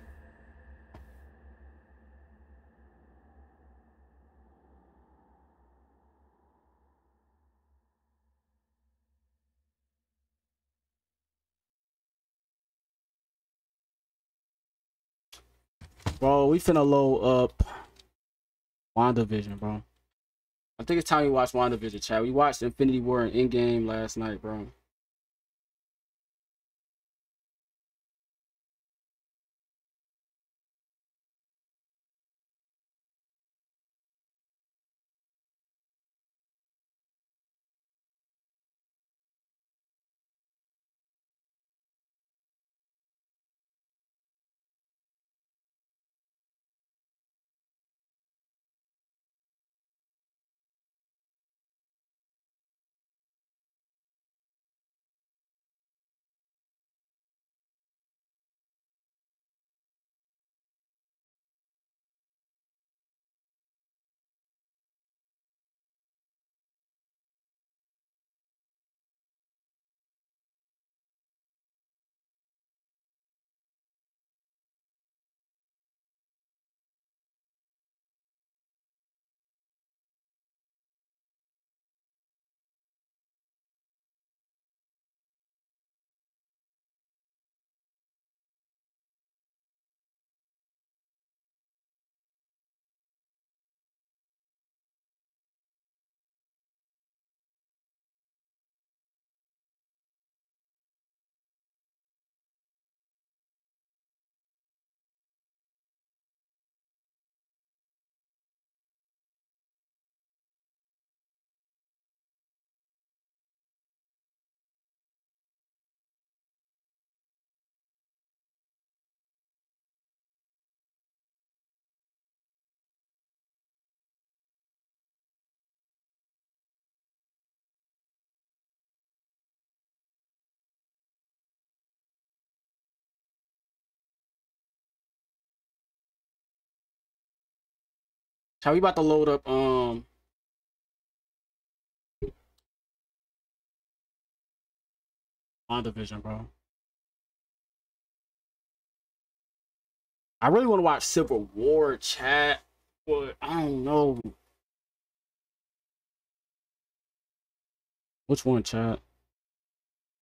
Bro, we finna load up WandaVision, bro. I think it's time we watch WandaVision, chat. We watched Infinity War and Endgame last night, bro. How we about to load up um WandaVision, bro. I really want to watch Civil War, chat, but I don't know. Which one, chat?